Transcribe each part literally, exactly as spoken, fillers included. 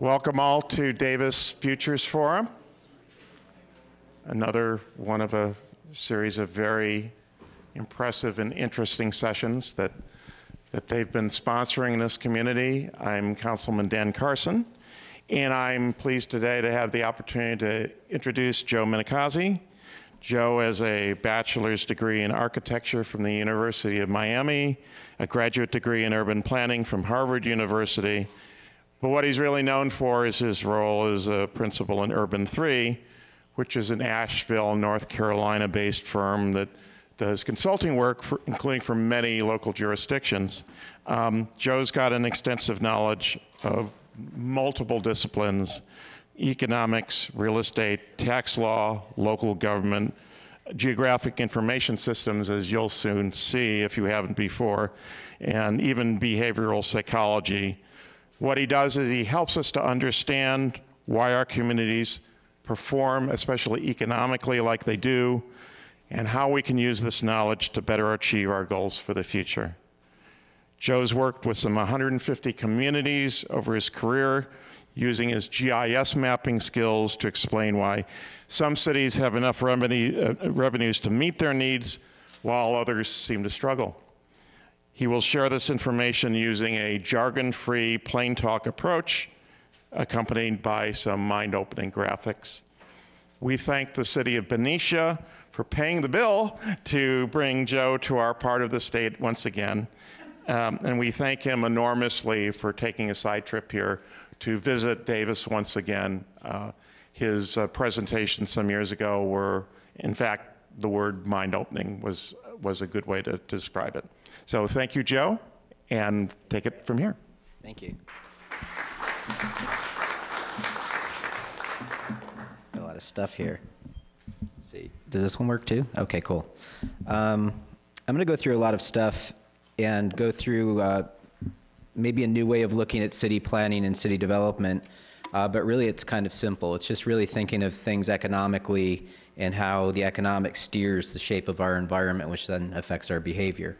Welcome all to Davis Futures Forum, another one of a series of very impressive and interesting sessions that, that they've been sponsoring in this community. I'm Councilman Dan Carson, and I'm pleased today to have the opportunity to introduce Joe Minicozzi. Joe has a bachelor's degree in architecture from the University of Miami, a graduate degree in urban planning from Harvard University. But what he's really known for is his role as a principal in Urban three, which is an Asheville, North Carolina-based firm that does consulting work, for, including for many local jurisdictions. Um, Joe's got an extensive knowledge of multiple disciplines: economics, real estate, tax law, local government, geographic information systems, as you'll soon see if you haven't before, and even behavioral psychology. What he does is he helps us to understand why our communities perform, especially economically, like they do, and how we can use this knowledge to better achieve our goals for the future. Joe's worked with some one hundred fifty communities over his career, using his G I S mapping skills to explain why some cities have enough revenue, uh, revenues to meet their needs, while others seem to struggle. He will share this information using a jargon-free plain talk approach, accompanied by some mind-opening graphics. We thank the city of Benicia for paying the bill to bring Joe to our part of the state once again. Um, and we thank him enormously for taking a side trip here to visit Davis once again. Uh, his uh, presentation some years ago were, in fact, the word mind-opening was, was a good way to, to describe it. So thank you, Joe, and take it from here. Thank you. Got a lot of stuff here. Let's see, does this one work too? Okay, cool. Um, I'm gonna go through a lot of stuff and go through uh, maybe a new way of looking at city planning and city development, uh, but really it's kind of simple. It's just really thinking of things economically and how the economics steers the shape of our environment, which then affects our behavior.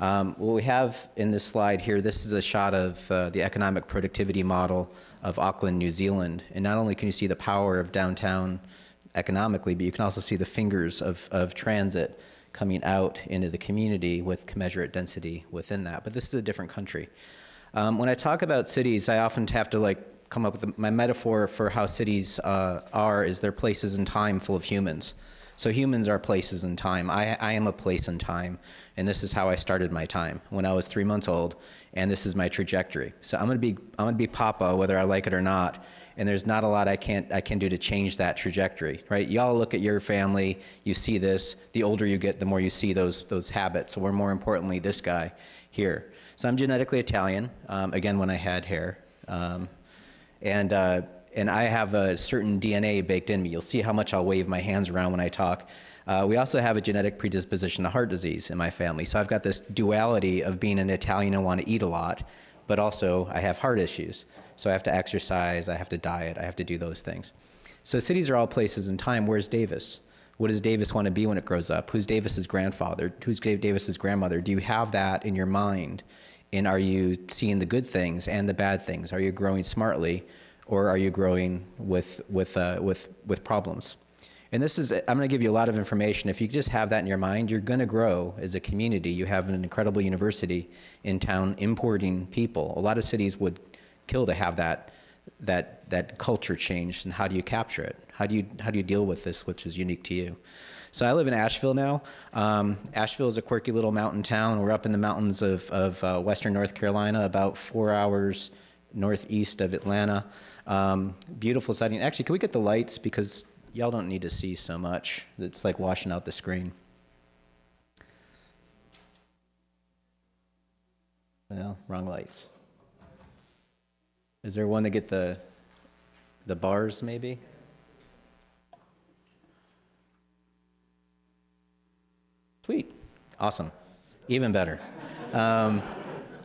Um, what we have in this slide here, this is a shot of uh, the economic productivity model of Auckland, New Zealand. And not only can you see the power of downtown economically, but you can also see the fingers of, of transit coming out into the community with commensurate density within that. But this is a different country. Um, when I talk about cities, I often have to like come up with a, my metaphor for how cities uh, are is they're places in time full of humans. So humans are places in time. I, I am a place in time, and this is how I started my time when I was three months old, and this is my trajectory. So I'm gonna be I'm gonna be Papa whether I like it or not, and there's not a lot I can't I can do to change that trajectory, right? Y'all look at your family, you see this. The older you get, the more you see those those habits, or more importantly, this guy here. So I'm genetically Italian. Um, again, when I had hair, um, and. Uh, and I have a certain D N A baked in me. You'll see how much I'll wave my hands around when I talk. Uh, we also have a genetic predisposition to heart disease in my family. So I've got this duality of being an Italian and want to eat a lot, but also I have heart issues. So I have to exercise, I have to diet, I have to do those things. So cities are all places in time. Where's Davis? What does Davis want to be when it grows up? Who's Davis's grandfather? Who's Davis's grandmother? Do you have that in your mind? And are you seeing the good things and the bad things? Are you growing smartly? Or are you growing with, with, uh, with, with problems? And this is, I'm gonna give you a lot of information. If you just have that in your mind, you're gonna grow as a community. You have an incredible university in town importing people. A lot of cities would kill to have that, that, that culture change, and how do you capture it? How do you, how do you deal with this, which is unique to you? So I live in Asheville now. Um, Asheville is a quirky little mountain town. We're up in the mountains of, of uh, Western North Carolina, about four hours northeast of Atlanta. Um, beautiful sighting. Actually, can we get the lights, because y'all don't need to see so much. It's like washing out the screen. Well, wrong lights. Is there one to get the the bars maybe? Sweet. Awesome. Even better. Um,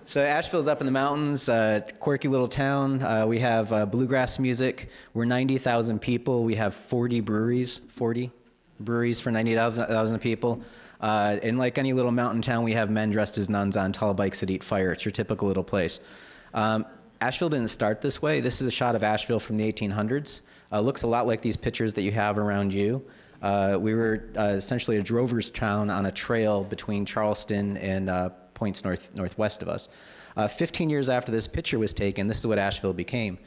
So Asheville's up in the mountains, uh, quirky little town. Uh, we have uh, bluegrass music. We're ninety thousand people. We have forty breweries, forty breweries for ninety thousand people. Uh, and like any little mountain town, we have men dressed as nuns on tall bikes that eat fire. It's your typical little place. Um, Asheville didn't start this way. This is a shot of Asheville from the eighteen hundreds. Uh, looks a lot like these pictures that you have around you. Uh, we were uh, essentially a drover's town on a trail between Charleston and uh, points north northwest of us. Uh, fifteen years after this picture was taken, this is what Asheville became.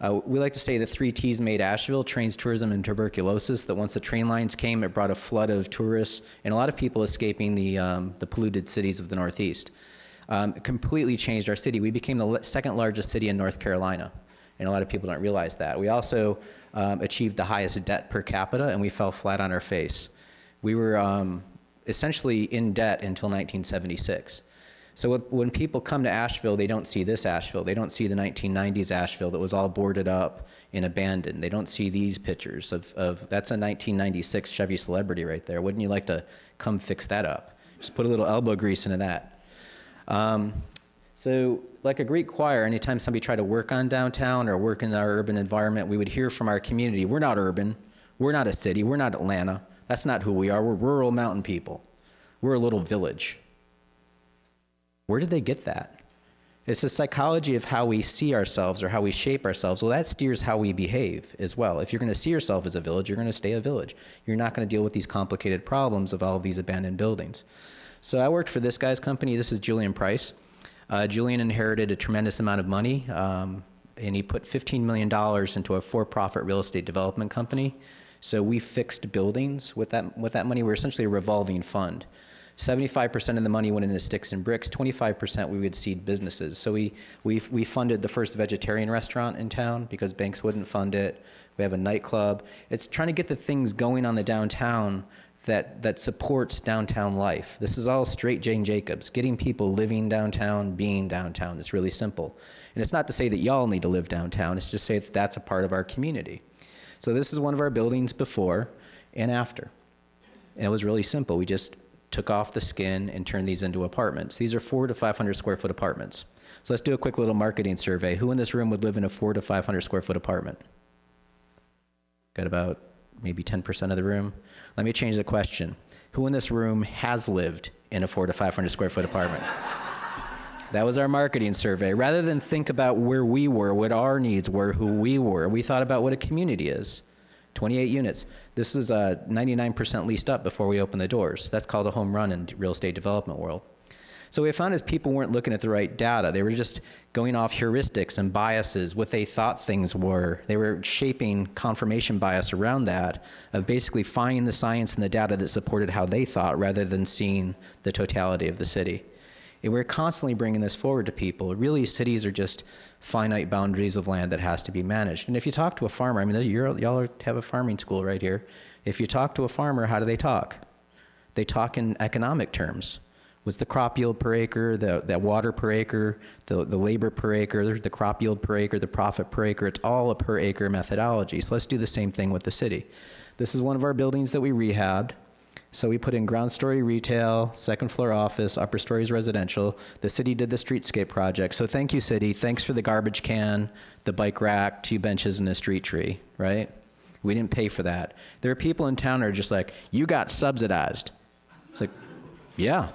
Uh, we like to say the three T's made Asheville: trains, tourism, and tuberculosis. That once the train lines came, it brought a flood of tourists and a lot of people escaping the, um, the polluted cities of the Northeast. Um, it completely changed our city. We became the second largest city in North Carolina, and a lot of people don't realize that. We also um, achieved the highest debt per capita, and we fell flat on our face. We were um, essentially in debt until nineteen seventy-six. So when people come to Asheville, they don't see this Asheville. They don't see the nineteen nineties Asheville that was all boarded up and abandoned. They don't see these pictures of, of that's a nineteen ninety-six Chevy Celebrity right there. Wouldn't you like to come fix that up? Just put a little elbow grease into that. Um, so like a Greek choir, anytime somebody tried to work on downtown or work in our urban environment, we would hear from our community, we're not urban, we're not a city, we're not Atlanta. That's not who we are. We're rural mountain people. We're a little village. Where did they get that? It's the psychology of how we see ourselves or how we shape ourselves. Well, that steers how we behave as well. If you're going to see yourself as a village, you're going to stay a village. You're not going to deal with these complicated problems of all of these abandoned buildings. So I worked for this guy's company. This is Julian Price. Uh, Julian inherited a tremendous amount of money, um, and he put fifteen million dollars into a for-profit real estate development company. So we fixed buildings with that, with that money. We're essentially a revolving fund. seventy-five percent of the money went into sticks and bricks, twenty-five percent we would seed businesses. So we, we, we funded the first vegetarian restaurant in town because banks wouldn't fund it. We have a nightclub. It's trying to get the things going on the downtown that, that supports downtown life. This is all straight Jane Jacobs, getting people living downtown, being downtown. It's really simple. And it's not to say that y'all need to live downtown, it's just to say that that's a part of our community. So this is one of our buildings before and after. And it was really simple. We just took off the skin and turned these into apartments. These are four to five hundred square foot apartments. So let's do a quick little marketing survey. Who in this room would live in a four to five hundred square foot apartment? Got about maybe ten percent of the room. Let me change the question. Who in this room has lived in a four to five hundred square foot apartment? That was our marketing survey. Rather than think about where we were, what our needs were, who we were, we thought about what a community is. twenty-eight units. This is uh, ninety-nine percent leased up before we opened the doors. That's called a home run in real estate development world. So what we found is people weren't looking at the right data. They were just going off heuristics and biases, what they thought things were. They were shaping confirmation bias around that, of basically finding the science and the data that supported how they thought rather than seeing the totality of the city. And we're constantly bringing this forward to people. Really, cities are just finite boundaries of land that has to be managed. And if you talk to a farmer, I mean, y'all have a farming school right here. If you talk to a farmer, how do they talk? They talk in economic terms. What's the crop yield per acre, the, the water per acre, the, the labor per acre, the crop yield per acre, the profit per acre? It's all a per acre methodology. So let's do the same thing with the city. This is one of our buildings that we rehabbed. So we put in ground story retail, second floor office, upper stories residential. The city did the streetscape project. So thank you, city. Thanks for the garbage can, the bike rack, two benches, and a street tree, right? We didn't pay for that. There are people in town that are just like, you got subsidized. It's like, yeah.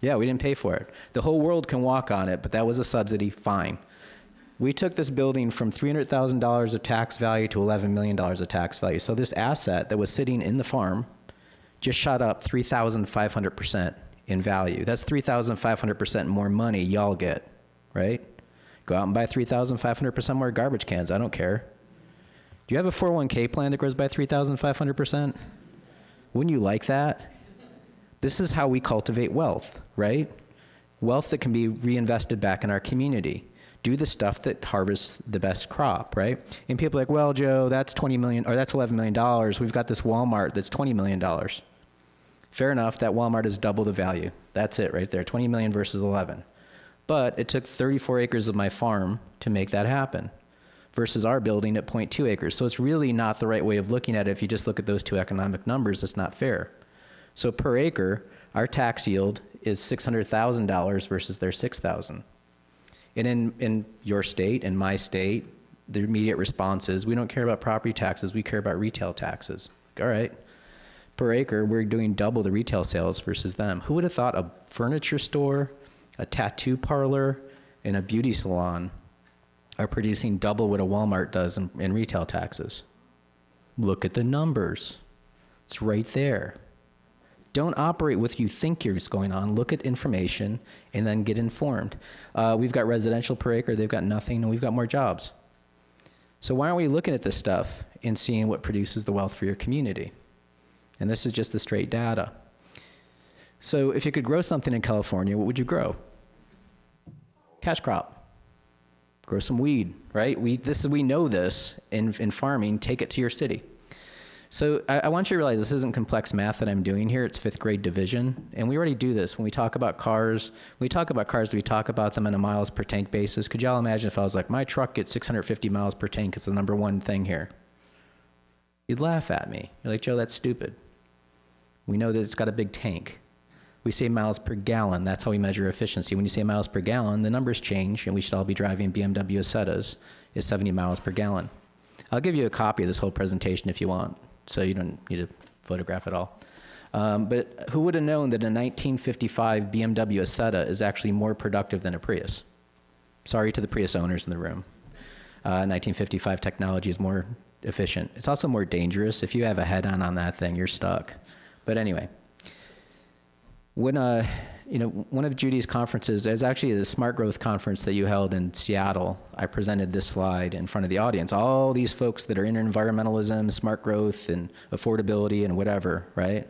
Yeah, we didn't pay for it. The whole world can walk on it, but that was a subsidy, fine. We took this building from three hundred thousand dollars of tax value to eleven million dollars of tax value. So this asset that was sitting in the farm just shot up three thousand five hundred percent in value. That's three thousand five hundred percent more money y'all get, right? Go out and buy three thousand five hundred percent more garbage cans, I don't care. Do you have a four oh one K plan that grows by three thousand five hundred percent? Wouldn't you like that? This is how we cultivate wealth, right? Wealth that can be reinvested back in our community. Do the stuff that harvests the best crop, right? And people are like, well, Joe, that's twenty million, or that's eleven million dollars. We've got this Walmart that's twenty million dollars. Fair enough, that Walmart is double the value. That's it right there, twenty million versus eleven. But it took thirty-four acres of my farm to make that happen versus our building at zero point two acres. So it's really not the right way of looking at it. If you just look at those two economic numbers, it's not fair. So per acre, our tax yield is six hundred thousand dollars versus their six thousand dollars. And in, in your state, in my state, the immediate response is, we don't care about property taxes, we care about retail taxes. All right. Per acre, we're doing double the retail sales versus them. Who would have thought a furniture store, a tattoo parlor, and a beauty salon are producing double what a Walmart does in, in retail taxes. Look at the numbers. It's right there. Don't operate with you think you're going on. Look at information and then get informed. Uh, we've got residential per acre. They've got nothing, and we've got more jobs. So why aren't we looking at this stuff and seeing what produces the wealth for your community? And this is just the straight data. So if you could grow something in California, what would you grow? Cash crop. Grow some weed, right? We, this, we know this in, in farming. Take it to your city. So I, I want you to realize this isn't complex math that I'm doing here. It's fifth grade division. And we already do this. When we talk about cars, when we talk about cars, we talk about them on a miles per tank basis. Could y'all imagine if I was like, my truck gets six hundred fifty miles per tank. It's the number one thing here. You'd laugh at me. You're like, Joe, that's stupid. We know that it's got a big tank. We say miles per gallon. That's how we measure efficiency. When you say miles per gallon, the numbers change, and we should all be driving B M W Isettas is seventy miles per gallon. I'll give you a copy of this whole presentation if you want, so you don't need to photograph it all. Um, but who would have known that a nineteen fifty-five B M W Isetta is actually more productive than a Prius? Sorry to the Prius owners in the room. Uh, nineteen fifty-five technology is more efficient. It's also more dangerous. If you have a head-on on that thing, you're stuck. But anyway, when uh, you know, one of Judy's conferences, it was actually the Smart Growth Conference that you held in Seattle. I presented this slide in front of the audience. All these folks that are in environmentalism, smart growth, and affordability, and whatever, right?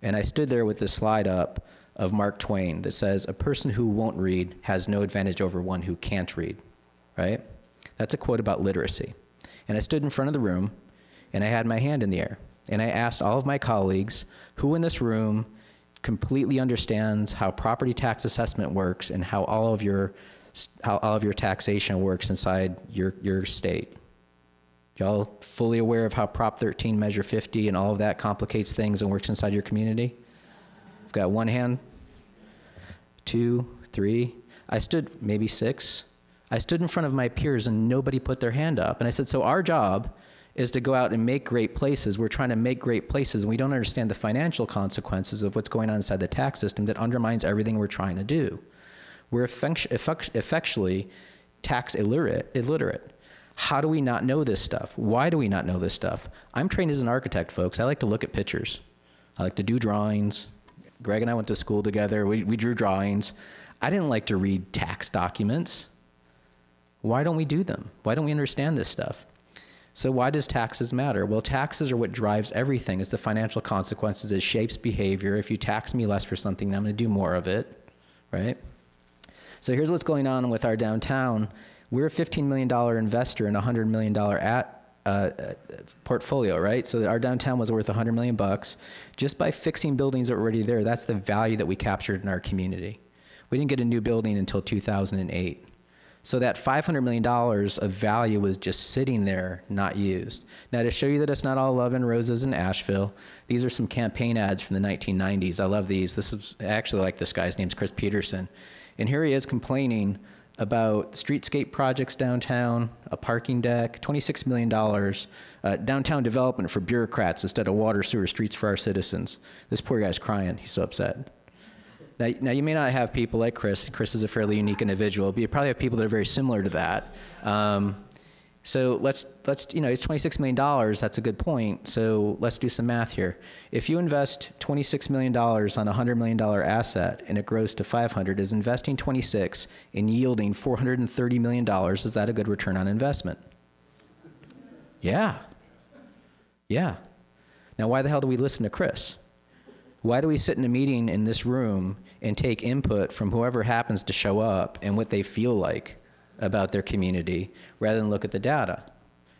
And I stood there with this slide up of Mark Twain that says, a person who won't read has no advantage over one who can't read, right? That's a quote about literacy. And I stood in front of the room, and I had my hand in the air. And I asked all of my colleagues, who in this room completely understands how property tax assessment works and how all of your how all of your taxation works inside your your state? Y'all fully aware of how Prop thirteen, Measure fifty, and all of that complicates things and works inside your community? I've got one hand, two, three. I stood maybe six. I stood in front of my peers and nobody put their hand up. And I said, so our job is to go out and make great places. We're trying to make great places, and we don't understand the financial consequences of what's going on inside the tax system that undermines everything we're trying to do. We're effectually tax illiterate, illiterate. How do we not know this stuff? Why do we not know this stuff? I'm trained as an architect, folks. I like to look at pictures. I like to do drawings. Greg and I went to school together. We, we drew drawings. I didn't like to read tax documents. Why don't we do them? Why don't we understand this stuff? So why does taxes matter? Well, taxes are what drives everything. It's the financial consequences. It shapes behavior. If you tax me less for something, I'm going to do more of it, right? So here's what's going on with our downtown. We're a fifteen million dollar investor in a one hundred million dollar at, uh, portfolio, right? So our downtown was worth one hundred million bucks. Just by fixing buildings that were already there, that's the value that we captured in our community. We didn't get a new building until two thousand eight. So that five hundred million dollars of value was just sitting there, not used. Now, to show you that it's not all love and roses in Asheville, these are some campaign ads from the nineteen nineties. I love these. This is I actually like this guy. His name's Chris Peterson. And here he is complaining about streetscape projects downtown, a parking deck, twenty-six million dollars, uh, downtown development for bureaucrats instead of water, sewer, streets for our citizens. This poor guy's crying. He's so upset. Now, now, you may not have people like Chris. Chris is a fairly unique individual, but you probably have people that are very similar to that. Um, so let's, let's, you know, it's twenty-six million dollars. That's a good point. So let's do some math here. If you invest twenty-six million dollars on a one hundred million dollar asset and it grows to five hundred, is investing twenty-six and yielding four hundred thirty million dollars, is that a good return on investment? Yeah. Yeah. Now, why the hell do we listen to Chris? Why do we sit in a meeting in this room and take input from whoever happens to show up and what they feel like about their community rather than look at the data?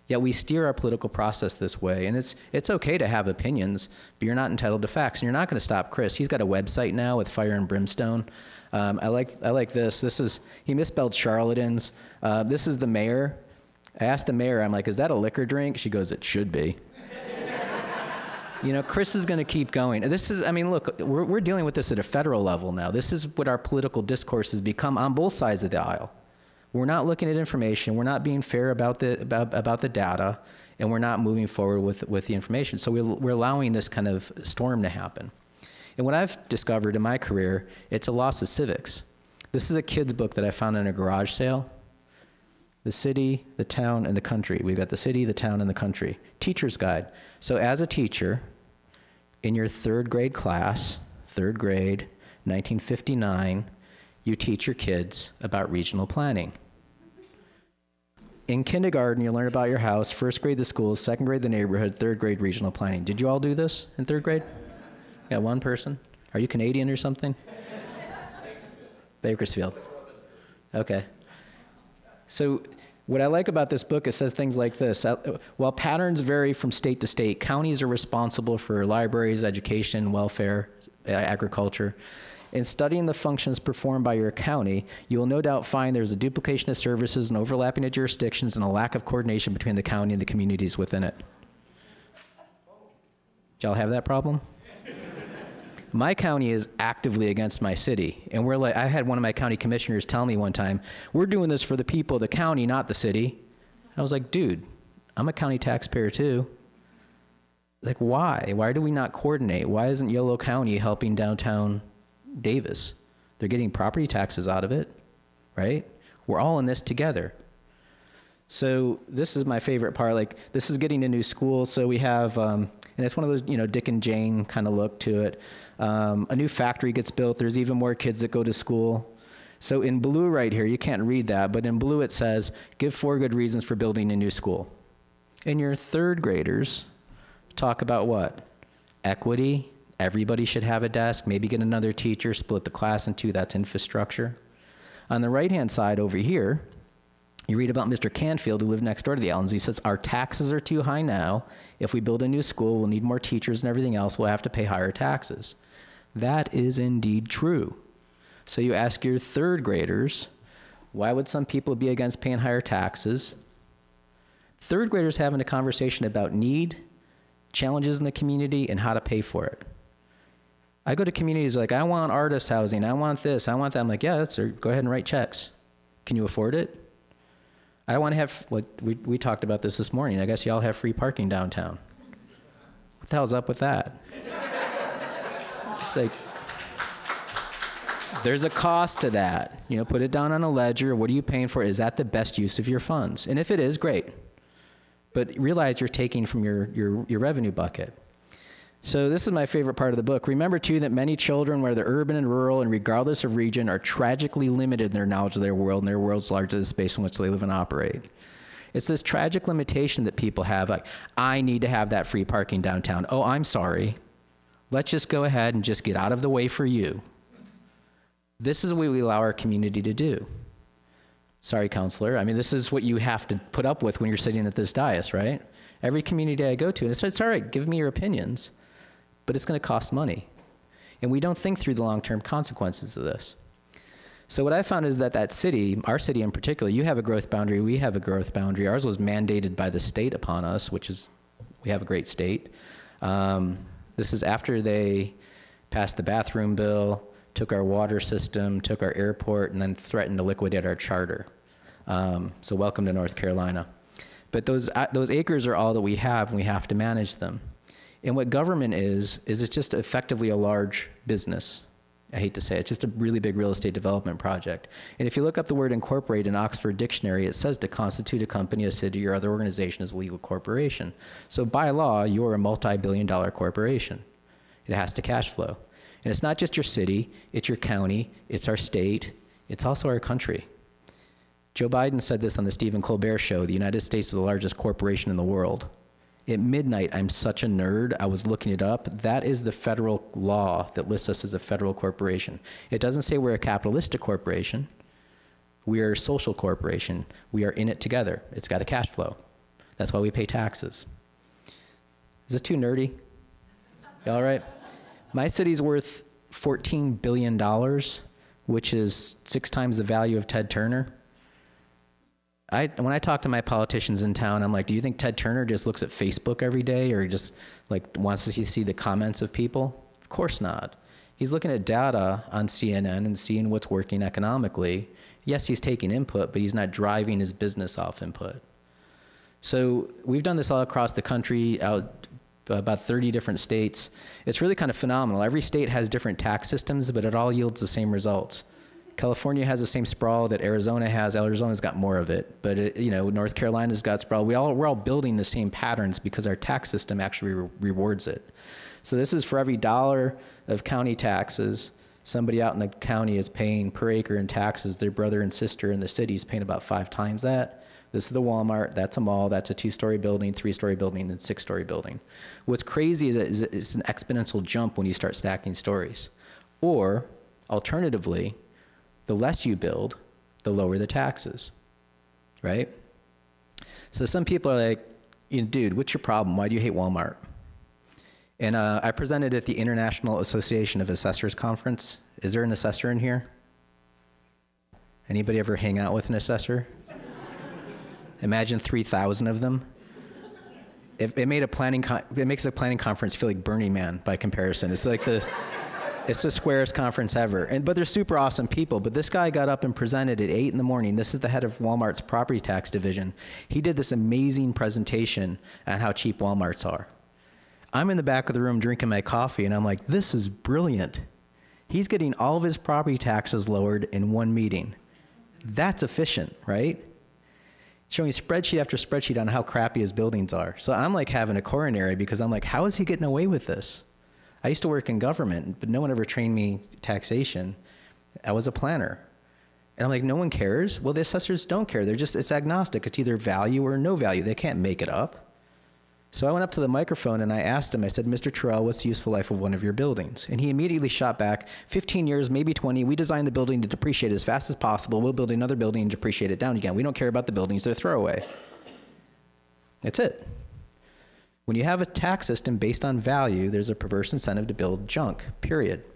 Yet we steer our political process this way. And it's, it's okay to have opinions, but you're not entitled to facts. And you're not going to stop Chris. He's got a website now with Fire and Brimstone. Um, I, like, I like this. This is, he misspelled charlatans. Uh, this is the mayor. I asked the mayor, I'm like, is that a liquor drink? She goes, it should be. You know, Chris is going to keep going. This is, I mean, look, we're, we're dealing with this at a federal level now. This is what our political discourse has become on both sides of the aisle. We're not looking at information. We're not being fair about the, about, about the data, and we're not moving forward with, with the information. So we're, we're allowing this kind of storm to happen. And what I've discovered in my career, it's a loss of civics. This is a kid's book that I found in a garage sale. the city, the town, and the country. We've got the city, the town, and the country. Teacher's guide. So as a teacher, in your third grade class, third grade, nineteen fifty-nine, you teach your kids about regional planning. In kindergarten, you learn about your house, first grade the schools, second grade the neighborhood, third grade regional planning. Did you all do this in third grade? Yeah, one person? Are you Canadian or something? Bakersfield. Okay. So what I like about this book, it says things like this. While patterns vary from state to state, counties are responsible for libraries, education, welfare, agriculture. In studying the functions performed by your county, you will no doubt find there's a duplication of services and overlapping of jurisdictions and a lack of coordination between the county and the communities within it. Did y'all have that problem? My county is actively against my city. And we're like, I had one of my county commissioners tell me one time, we're doing this for the people of the county, not the city. And I was like, dude, I'm a county taxpayer too. Like, why? Why do we not coordinate? Why isn't Yolo County helping downtown Davis? They're getting property taxes out of it, right? We're all in this together. So this is my favorite part. Like, this is getting a new school. So we have, um, and it's one of those, you know, Dick and Jane kind of look to it. Um, a new factory gets built. There's even more kids that go to school. So in blue right here, you can't read that, but in blue it says, give four good reasons for building a new school. And your third graders talk about what? Equity. Everybody should have a desk, maybe get another teacher, split the class in two, that's infrastructure. On the right-hand side over here, you read about Mister Canfield, who lived next door to the Allens. He says, our taxes are too high now. If we build a new school, we'll need more teachers and everything else. We'll have to pay higher taxes. That is indeed true. So you ask your third graders, why would some people be against paying higher taxes? Third graders having a conversation about need, challenges in the community, and how to pay for it. I go to communities like, I want artist housing, I want this, I want that. I'm like, yeah, that's, or go ahead and write checks. Can you afford it? I want to have, what we, we talked about this this morning. I guess y'all have free parking downtown. What the hell's up with that? It's like, there's a cost to that. You know, put it down on a ledger. What are you paying for? Is that the best use of your funds? And if it is, great. But realize you're taking from your, your, your revenue bucket. So this is my favorite part of the book. Remember, too, that many children, whether urban and rural and regardless of region, are tragically limited in their knowledge of their world and their world's larger the space in which they live and operate. It's this tragic limitation that people have. Like, I need to have that free parking downtown. Oh, I'm sorry. Let's just go ahead and just get out of the way for you. This is what we allow our community to do. Sorry, counselor. I mean, this is what you have to put up with when you're sitting at this dais, right? Every community I go to, and it's, it's all right, give me your opinions. But it's going to cost money. And we don't think through the long-term consequences of this. So what I found is that that city, our city in particular, you have a growth boundary, we have a growth boundary. Ours was mandated by the state upon us, which is, we have a great state. Um, this is after they passed the bathroom bill, took our water system, took our airport, and then threatened to liquidate our charter. Um, so welcome to North Carolina. But those, uh, those acres are all that we have, and we have to manage them. And what government is, is it's just effectively a large business. I hate to say it, it's just a really big real estate development project. And if you look up the word incorporate in Oxford Dictionary, it says to constitute a company, a city, or other organization as a legal corporation. So by law, you're a multi-billion dollar corporation. It has to cash flow. And it's not just your city, it's your county, it's our state, it's also our country. Joe Biden said this on the Stephen Colbert show, the United States is the largest corporation in the world. At midnight, I'm such a nerd, I was looking it up. That is the federal law that lists us as a federal corporation. It doesn't say we're a capitalistic corporation. We are a social corporation. We are in it together. It's got a cash flow. That's why we pay taxes. Is this too nerdy? You all right? My city's worth fourteen billion dollars, which is six times the value of Ted Turner. I, when I talk to my politicians in town, I'm like, do you think Ted Turner just looks at Facebook every day or just like wants to see the comments of people? Of course not. He's looking at data on C N N and seeing what's working economically. Yes, he's taking input, but he's not driving his business off input. So we've done this all across the country, out about thirty different states. It's really kind of phenomenal. Every state has different tax systems, but it all yields the same results. California has the same sprawl that Arizona has. Arizona's got more of it, but it, you know, North Carolina's got sprawl. We all, we're all building the same patterns because our tax system actually re rewards it. So this is for every dollar of county taxes, somebody out in the county is paying per acre in taxes. Their brother and sister in the city is paying about five times that. This is the Walmart, that's a mall, that's a two-story building, three-story building, and six-story building. What's crazy is, is it's an exponential jump when you start stacking stories. Or, alternatively, the less you build, the lower the taxes, right? So some people are like, dude, what's your problem? Why do you hate Walmart? And uh, I presented at the International Association of Assessors Conference. Is there an assessor in here? Anybody ever hang out with an assessor? Imagine three thousand of them. It, it made a planning con it makes a planning conference feel like Burning Man by comparison. It's like the, it's the squarest conference ever. And, but they're super awesome people. But this guy got up and presented at eight in the morning. This is the head of Walmart's property tax division. He did this amazing presentation on how cheap Walmarts are. I'm in the back of the room drinking my coffee, and I'm like, this is brilliant. He's getting all of his property taxes lowered in one meeting. That's efficient, right? Showing spreadsheet after spreadsheet on how crappy his buildings are. So I'm like having a coronary because I'm like, how is he getting away with this? I used to work in government, but no one ever trained me taxation. I was a planner. And I'm like, no one cares? Well, the assessors don't care. They're just, it's agnostic. It's either value or no value. They can't make it up. So I went up to the microphone and I asked him, I said, Mister Terrell, what's the useful life of one of your buildings? And he immediately shot back, fifteen years, maybe twenty. We designed the building to depreciate as fast as possible. We'll build another building and depreciate it down again. We don't care about the buildings, they're throwaway. That's it. When you have a tax system based on value, there's a perverse incentive to build junk, period.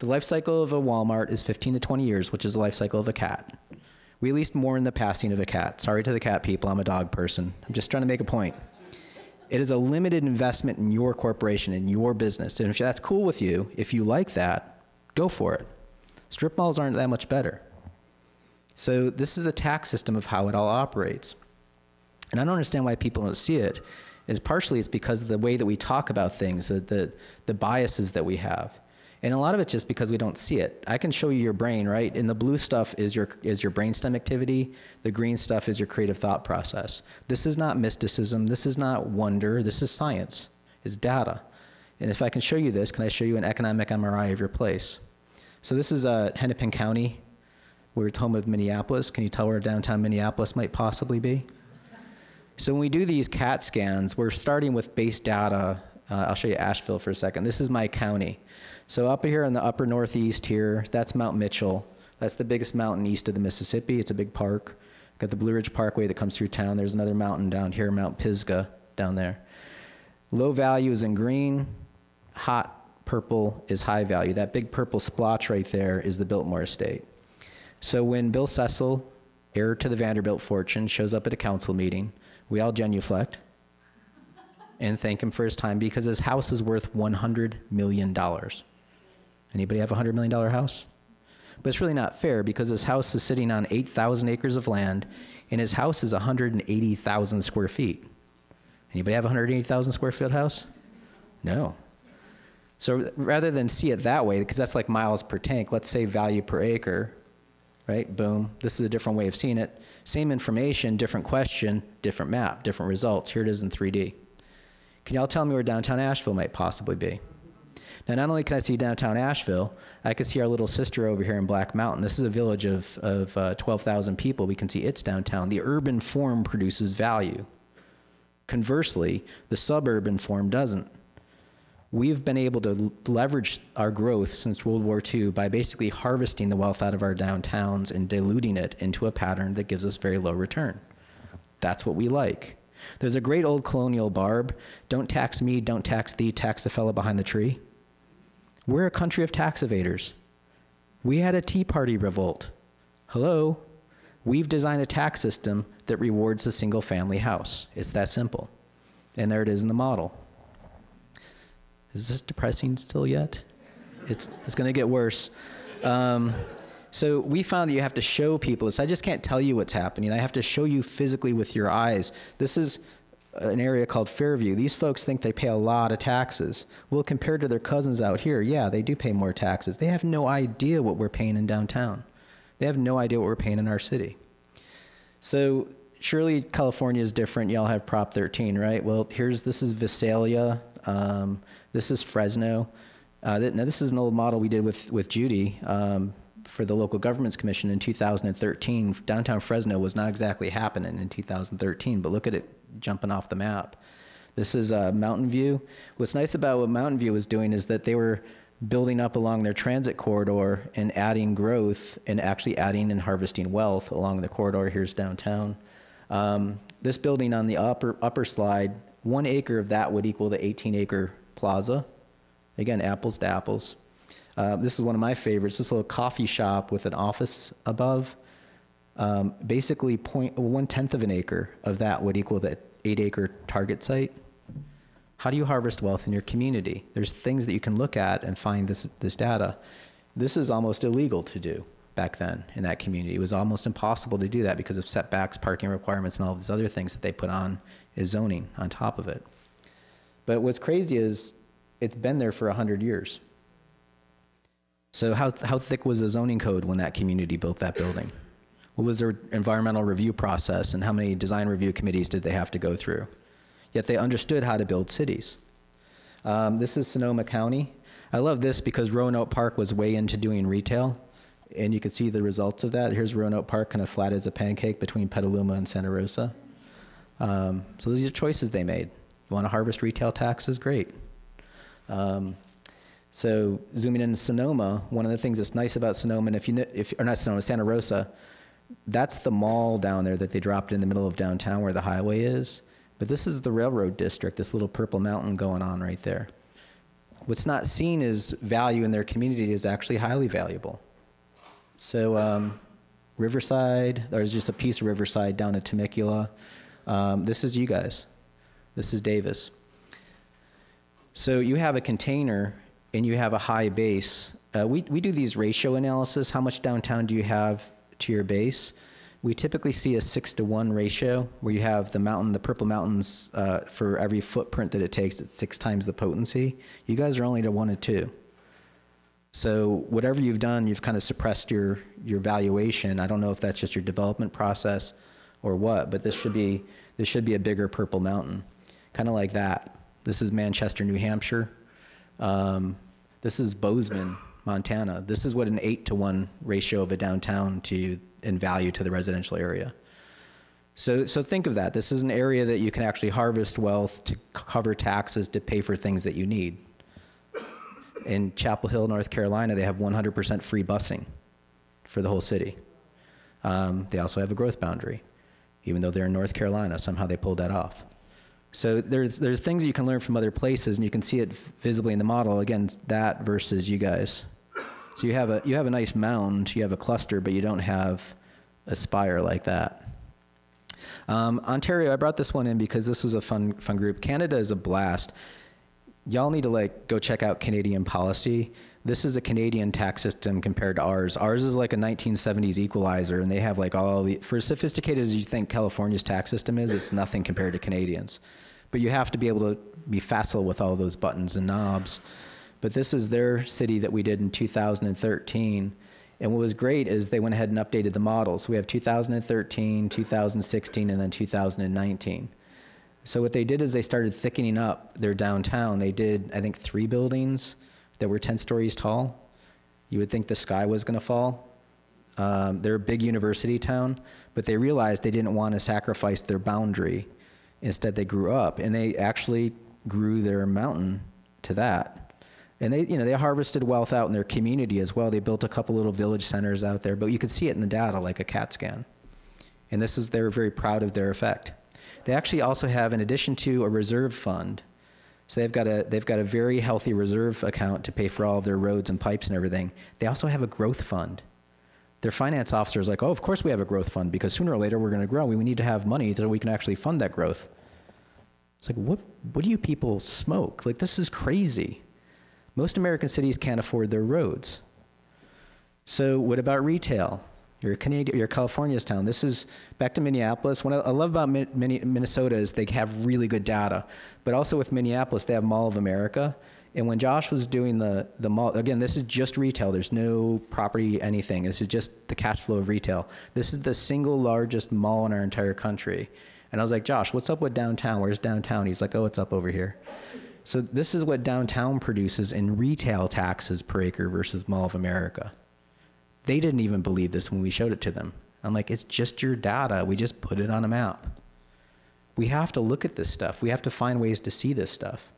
The life cycle of a Walmart is fifteen to twenty years, which is the life cycle of a cat. We at least mourn the passing of a cat. Sorry to the cat people, I'm a dog person. I'm just trying to make a point. It is a limited investment in your corporation, in your business. And if that's cool with you, if you like that, go for it. Strip malls aren't that much better. So this is the tax system of how it all operates. And I don't understand why people don't see it. It's partially it's because of the way that we talk about things, the, the, the biases that we have. And a lot of it's just because we don't see it. I can show you your brain, right? And the blue stuff is your, is your brainstem activity. The green stuff is your creative thought process. This is not mysticism. This is not wonder. This is science. It's data. And if I can show you this, can I show you an economic M R I of your place? So this is uh, Hennepin County. We're at home of Minneapolis. Can you tell where downtown Minneapolis might possibly be? So when we do these CAT scans, we're starting with base data. Uh, I'll show you Asheville for a second. This is my county. So up here in the upper northeast here, that's Mount Mitchell. That's the biggest mountain east of the Mississippi. It's a big park. Got the Blue Ridge Parkway that comes through town. There's another mountain down here, Mount Pisgah down there. Low value is in green. Hot purple is high value. That big purple splotch right there is the Biltmore Estate. So when Bill Cecil, heir to the Vanderbilt fortune, shows up at a council meeting, we all genuflect and thank him for his time because his house is worth one hundred million dollars. Anybody have a one hundred million dollar house? But it's really not fair because his house is sitting on eight thousand acres of land and his house is one hundred eighty thousand square feet. Anybody have a one hundred eighty thousand square foot house? No. So rather than see it that way, because that's like miles per tank, let's say value per acre, right? Boom. This is a different way of seeing it. Same information, different question, different map, different results. Here it is in three D. Can y'all tell me where downtown Asheville might possibly be? Now, not only can I see downtown Asheville, I can see our little sister over here in Black Mountain. This is a village of, of uh, twelve thousand people. We can see its downtown. The urban form produces value. Conversely, the suburban form doesn't. We've been able to leverage our growth since World War Two by basically harvesting the wealth out of our downtowns and diluting it into a pattern that gives us very low return. That's what we like. There's a great old colonial barb, don't tax me, don't tax thee, tax the fellow behind the tree. We're a country of tax evaders. We had a Tea Party revolt. Hello? We've designed a tax system that rewards a single family house. It's that simple. And there it is in the model. Is this depressing still yet? It's, it's gonna get worse. Um, So we found that you have to show people this. I just can't tell you what's happening. I have to show you physically with your eyes. This is an area called Fairview. These folks think they pay a lot of taxes. Well, compared to their cousins out here, yeah, they do pay more taxes. They have no idea what we're paying in downtown. They have no idea what we're paying in our city. So surely California is different. Y'all have Prop thirteen, right? Well, here's, this is Visalia. Um, this is Fresno. Uh, th now this is an old model we did with, with Judy um, for the Local Governments Commission in two thousand thirteen. Downtown Fresno was not exactly happening in two thousand thirteen, but look at it jumping off the map. This is uh, Mountain View. What's nice about what Mountain View was doing is that they were building up along their transit corridor and adding growth and actually adding and harvesting wealth along the corridor. Here's downtown. Um, this building on the upper, upper slide, one acre of that would equal the eighteen acre plaza. Again, apples to apples. Uh, this is one of my favorites, this little coffee shop with an office above. Um, basically, point, one-tenth of an acre of that would equal the eight acre target site. How do you harvest wealth in your community? There's things that you can look at and find this, this data. This is almost illegal to do back then in that community. It was almost impossible to do that because of setbacks, parking requirements, and all of these other things that they put on is zoning on top of it. But what's crazy is it's been there for one hundred years. So how, how thick was the zoning code when that community built that building? What was their environmental review process, and how many design review committees did they have to go through? Yet they understood how to build cities. Um, this is Sonoma County. I love this because Rohnert Park was way into doing retail, and you can see the results of that. Here's Rohnert Park, kind of flat as a pancake between Petaluma and Santa Rosa. Um, so these are choices they made. You want to harvest retail taxes? Great. Um, so zooming into Sonoma, one of the things that's nice about Sonoma, and if you know, if, or not Sonoma, Santa Rosa, that's the mall down there that they dropped in the middle of downtown where the highway is. But this is the railroad district, this little purple mountain going on right there. What's not seen as value in their community is actually highly valuable. So um, Riverside, there's just a piece of Riverside down at Temecula. Um, this is you guys. This is Davis. So you have a container and you have a high base. Uh, we, we do these ratio analysis. How much downtown do you have to your base? We typically see a six to one ratio where you have the mountain, the purple mountains, uh, for every footprint that it takes, it's six times the potency. You guys are only to one to two. So whatever you've done, you've kind of suppressed your, your valuation. I don't know if that's just your development process or what, but this should be, this should be a bigger purple mountain, kind of like that. This is Manchester, New Hampshire. Um, this is Bozeman, Montana. This is what an eight to one ratio of a downtown to in value to the residential area. So, so think of that. This is an area that you can actually harvest wealth to cover taxes, to pay for things that you need. In Chapel Hill, North Carolina, they have one hundred percent free busing for the whole city. Um, they also have a growth boundary, even though they're in North Carolina. Somehow they pulled that off. So there's, there's things you can learn from other places, and you can see it visibly in the model. Again, that versus you guys. So you have a, you have a nice mound, you have a cluster, but you don't have a spire like that. Um, Ontario, I brought this one in because this was a fun, fun group. Canada is a blast. Y'all need to like go check out Canadian policy. This is a Canadian tax system compared to ours. Ours is like a nineteen seventies equalizer, and they have like all the, for as sophisticated as you think California's tax system is, it's nothing compared to Canadians. But you have to be able to be facile with all those buttons and knobs. But this is their city that we did in two thousand thirteen. And what was great is they went ahead and updated the models. So we have two thousand thirteen, two thousand sixteen, and then two thousand nineteen. So what they did is they started thickening up their downtown. They did, I think, three buildings that were ten stories tall. You would think the sky was gonna fall. Um, they're a big university town, but they realized they didn't want to sacrifice their boundary. Instead, they grew up, and they actually grew their mountain to that. And they, you know, they harvested wealth out in their community as well. They built a couple little village centers out there, but you could see it in the data like a CAT scan. And this is, they were very proud of their effect. They actually also have, in addition to a reserve fund, so they've got a, they've got a very healthy reserve account to pay for all of their roads and pipes and everything. They also have a growth fund. Their finance officer is like, oh, of course we have a growth fund because sooner or later we're gonna grow. We need to have money that we can actually fund that growth. It's like, what, what do you people smoke? Like, this is crazy. Most American cities can't afford their roads. So what about retail? You're, Canadian, you're California's town. This is back to Minneapolis. What I love about Minnesota is they have really good data. But also with Minneapolis, they have Mall of America. And when Josh was doing the, the mall, again, this is just retail. There's no property, anything. This is just the cash flow of retail. This is the single largest mall in our entire country. And I was like, Josh, what's up with downtown? Where's downtown? He's like, oh, it's up over here. So this is what downtown produces in retail taxes per acre versus Mall of America. They didn't even believe this when we showed it to them. I'm like, it's just your data. We just put it on a map. We have to look at this stuff. We have to find ways to see this stuff.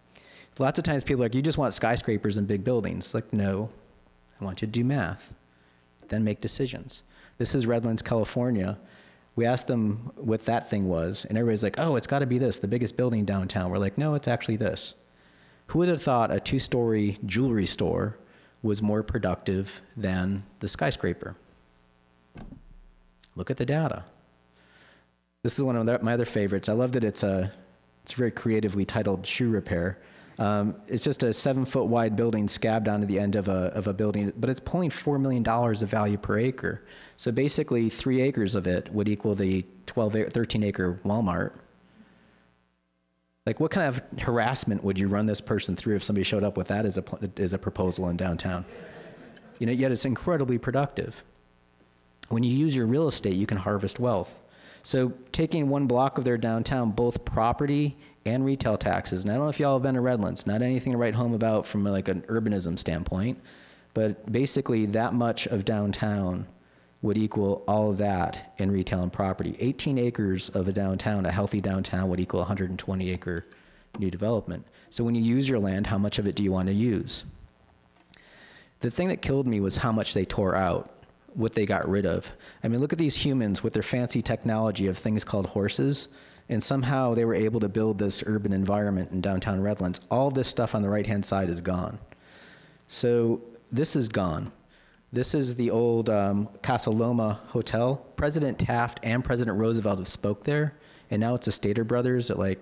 Lots of times people are like, you just want skyscrapers and big buildings. Like, no, I want you to do math, then make decisions. This is Redlands, California. We asked them what that thing was, and everybody's like, oh, it's gotta be this, the biggest building downtown. We're like, no, it's actually this. Who would have thought a two-story jewelry store was more productive than the skyscraper? Look at the data. This is one of my other favorites. I love that it's a, it's very creatively titled Shoe Repair. Um, it's just a seven foot wide building scabbed onto the end of a, of a building, but it's pulling four million dollars of value per acre. So basically three acres of it would equal the twelve, thirteen acre Walmart. Like, what kind of harassment would you run this person through if somebody showed up with that as a, as a proposal in downtown? You know, yet it's incredibly productive. When you use your real estate, you can harvest wealth. So taking one block of their downtown, both property and retail taxes, and I don't know if y'all have been to Redlands, not anything to write home about from like an urbanism standpoint, but basically that much of downtown would equal all of that in retail and property. eighteen acres of a downtown, a healthy downtown, would equal one hundred twenty acre new development. So when you use your land, how much of it do you want to use? The thing that killed me was how much they tore out, what they got rid of. I mean, look at these humans with their fancy technology of things called horses, and somehow they were able to build this urban environment in downtown Redlands. All this stuff on the right-hand side is gone. So this is gone. This is the old um, Casa Loma Hotel. President Taft and President Roosevelt have spoke there, and now it's Estater Brothers at like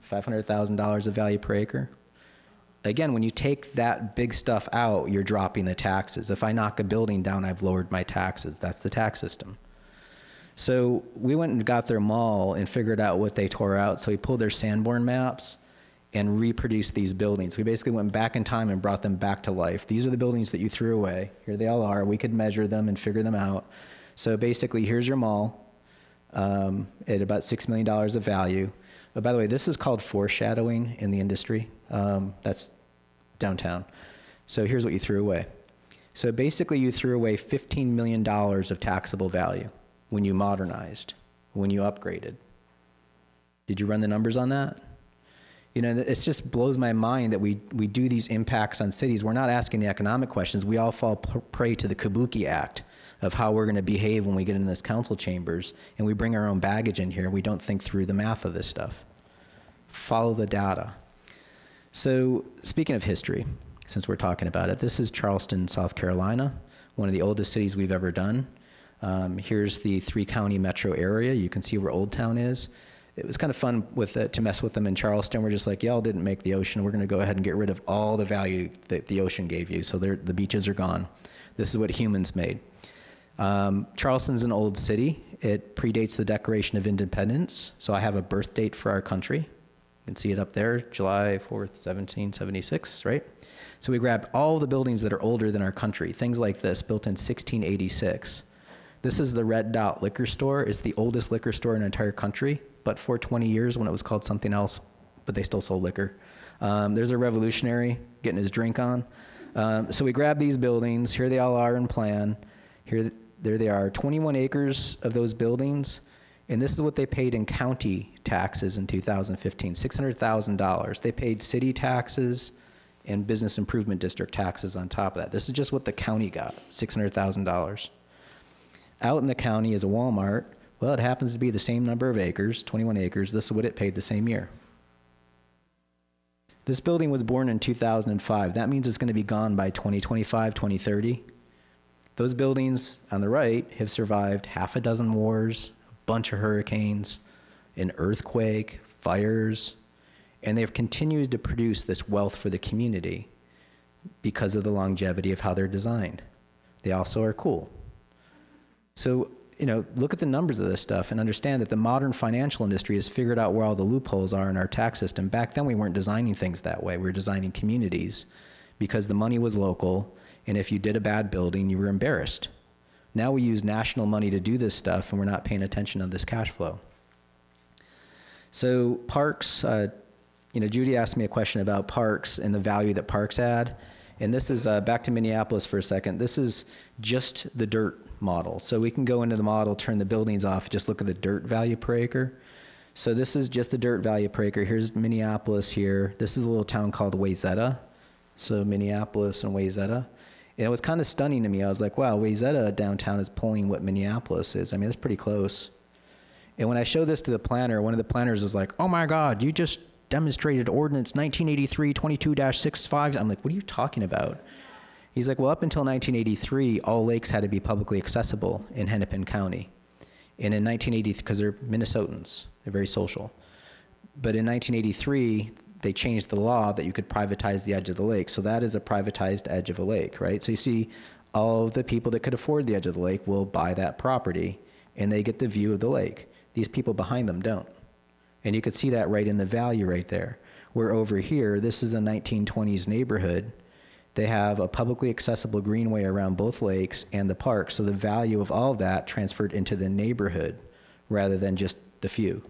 five hundred thousand dollars of value per acre. Again, when you take that big stuff out, you're dropping the taxes. If I knock a building down, I've lowered my taxes. That's the tax system. So we went and got their mall and figured out what they tore out. So we pulled their Sanborn maps and reproduced these buildings. We basically went back in time and brought them back to life. These are the buildings that you threw away. Here they all are. We could measure them and figure them out. So basically, here's your mall um, at about six million dollars of value. Oh, by the way, this is called foreshadowing in the industry. Um, that's downtown. So here's what you threw away. So basically, you threw away fifteen million dollars of taxable value when you modernized, when you upgraded. Did you run the numbers on that? You know, it just blows my mind that we, we do these impacts on cities. We're not asking the economic questions. We all fall prey to the Kabuki Act of how we're going to behave when we get in this council chambers, and we bring our own baggage in here. We don't think through the math of this stuff. Follow the data. So speaking of history, since we're talking about it, this is Charleston, South Carolina, one of the oldest cities we've ever done. Um, here's the three-county metro area. You can see where Old Town is. It was kind of fun with uh, to mess with them in Charleston. We're just like, y'all didn't make the ocean. We're going to go ahead and get rid of all the value that the ocean gave you. So the beaches are gone. This is what humans made. Um, Charleston's an old city. It predates the Declaration of Independence. So I have a birth date for our country. You can see it up there, July fourth, seventeen seventy-six, right? So we grabbed all the buildings that are older than our country, things like this, built in sixteen eighty-six. This is the Red Dot liquor store. It's the oldest liquor store in the entire country, but for twenty years when it was called something else, but they still sold liquor. Um, there's a revolutionary getting his drink on. Um, so we grabbed these buildings. Here they all are in plan. Here, there they are, twenty-one acres of those buildings. And this is what they paid in county taxes in two thousand fifteen, six hundred thousand dollars. They paid city taxes and business improvement district taxes on top of that. This is just what the county got, six hundred thousand dollars. Out in the county is a Walmart. Well, it happens to be the same number of acres, twenty-one acres. This is what it paid the same year. This building was born in two thousand five. That means it's going to be gone by twenty twenty-five, twenty thirty. Those buildings on the right have survived half a dozen wars, a bunch of hurricanes, an earthquake, fires, and they've continued to produce this wealth for the community because of the longevity of how they're designed. They also are cool. So you know, look at the numbers of this stuff and understand that the modern financial industry has figured out where all the loopholes are in our tax system. Back then, we weren't designing things that way. We were designing communities because the money was local, and if you did a bad building, you were embarrassed. Now we use national money to do this stuff, and we're not paying attention to this cash flow. So parks, uh, you know, Judy asked me a question about parks and the value that parks add. And this is, uh, back to Minneapolis for a second, this is just the dirt model. So we can go into the model, turn the buildings off, just look at the dirt value per acre. So this is just the dirt value per acre. Here's Minneapolis here. This is a little town called Wayzata. So Minneapolis and Wayzata. And it was kind of stunning to me. I was like, wow, Wayzata downtown is pulling what Minneapolis is. I mean, that's pretty close. And when I show this to the planner, one of the planners was like, oh my God, you just demonstrated ordinance nineteen eighty-three twenty-two dash sixty-five. I'm like, what are you talking about? He's like, well, up until nineteen eighty-three, all lakes had to be publicly accessible in Hennepin County. And in nineteen eighty, because they're Minnesotans, they're very social. But in nineteen eighty-three, they changed the law that you could privatize the edge of the lake. So that is a privatized edge of a lake, right? So you see, all of the people that could afford the edge of the lake will buy that property, and they get the view of the lake. These people behind them don't. And you could see that right in the value right there. Where over here, this is a nineteen twenties neighborhood. They have a publicly accessible greenway around both lakes and the park. So the value of all of that transferred into the neighborhood rather than just the few.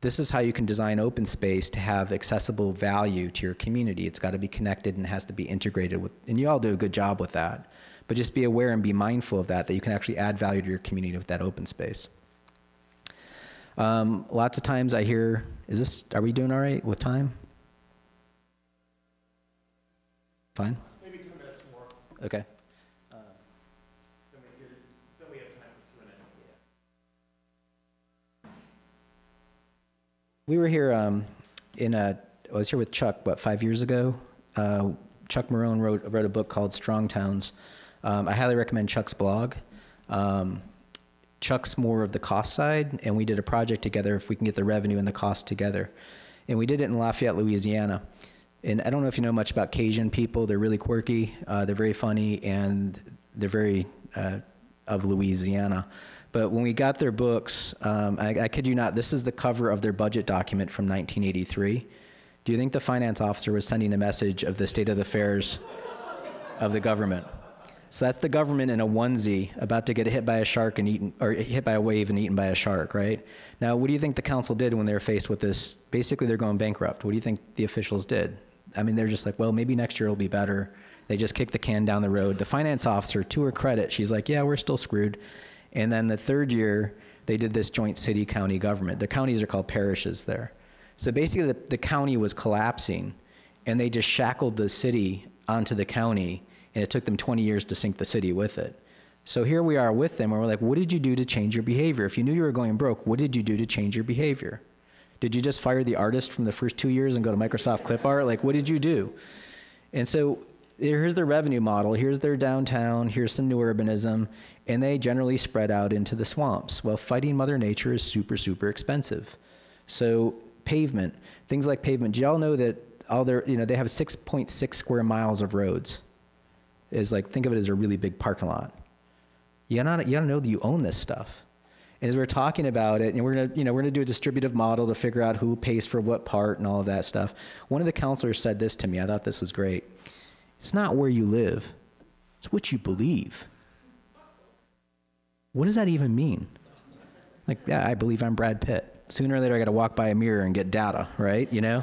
This is how you can design open space to have accessible value to your community. It's got to be connected and has to be integrated with, and you all do a good job with that. But just be aware and be mindful of that, that you can actually add value to your community with that open space. Um, lots of times I hear, is this, are we doing all right with time? Fine? Maybe two minutes more. Okay. Uh, then, we get, then we have time for two minutes. Yeah. We were here um, in a, I was here with Chuck, what, five years ago? Uh, Chuck Marone wrote, wrote a book called Strong Towns. Um, I highly recommend Chuck's blog. Um, Chuck's more of the cost side, and we did a project together if we can get the revenue and the cost together. And we did it in Lafayette, Louisiana. And I don't know if you know much about Cajun people. They're really quirky, uh, they're very funny, and they're very uh, of Louisiana. But when we got their books, um, I, I kid you not, this is the cover of their budget document from nineteen eighty-three. Do you think the finance officer was sending a message of the state of the affairs of the government? So that's the government in a onesie about to get hit by a shark and eaten, or hit by a wave and eaten by a shark, right? Now, what do you think the council did when they were faced with this? Basically, they're going bankrupt. What do you think the officials did? I mean, they're just like, well, maybe next year will be better. They just kicked the can down the road. The finance officer, to her credit, she's like, yeah, we're still screwed. And then the third year, they did this joint city-county government. The counties are called parishes there. So basically, the, the county was collapsing, and they just shackled the city onto the county, and it took them twenty years to sink the city with it. So here we are with them, and we're like, what did you do to change your behavior? If you knew you were going broke, what did you do to change your behavior? Did you just fire the artist from the first two years and go to Microsoft Clip Art? Like, what did you do? And so here's their revenue model, here's their downtown, here's some new urbanism, and they generally spread out into the swamps. Well, fighting Mother Nature is super, super expensive. So pavement, things like pavement. Do y'all know that all their, you know, they have six point six square miles of roads? Is like, think of it as a really big parking lot. You don't, you don't know that you own this stuff. And as we're talking about it, and we're gonna, you know, we're gonna do a distributive model to figure out who pays for what part and all of that stuff. One of the counselors said this to me, I thought this was great. It's not where you live, it's what you believe. What does that even mean? Like, yeah, I believe I'm Brad Pitt. Sooner or later I gotta walk by a mirror and get data, right, you know?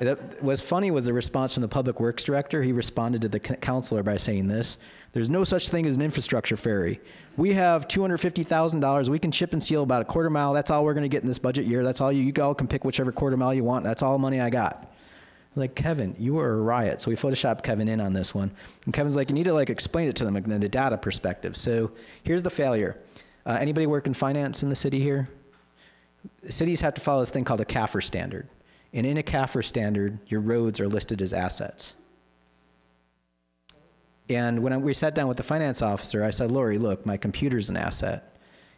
That, what's funny was the response from the public works director. He responded to the counselor by saying this: there's no such thing as an infrastructure ferry. We have two hundred fifty thousand dollars. We can chip and seal about a quarter mile. That's all we're going to get in this budget year. That's all you, you all can pick whichever quarter mile you want. That's all money I got. I'm like, Kevin, you were a riot. So we photoshopped Kevin in on this one. And Kevin's like, you need to like explain it to them in a data perspective. So here's the failure. Uh, anybody work in finance in the city here? Cities have to follow this thing called a CAFR standard. And in a CAFR standard, your roads are listed as assets. And when I, we sat down with the finance officer, I said, Lori, look, my computer's an asset.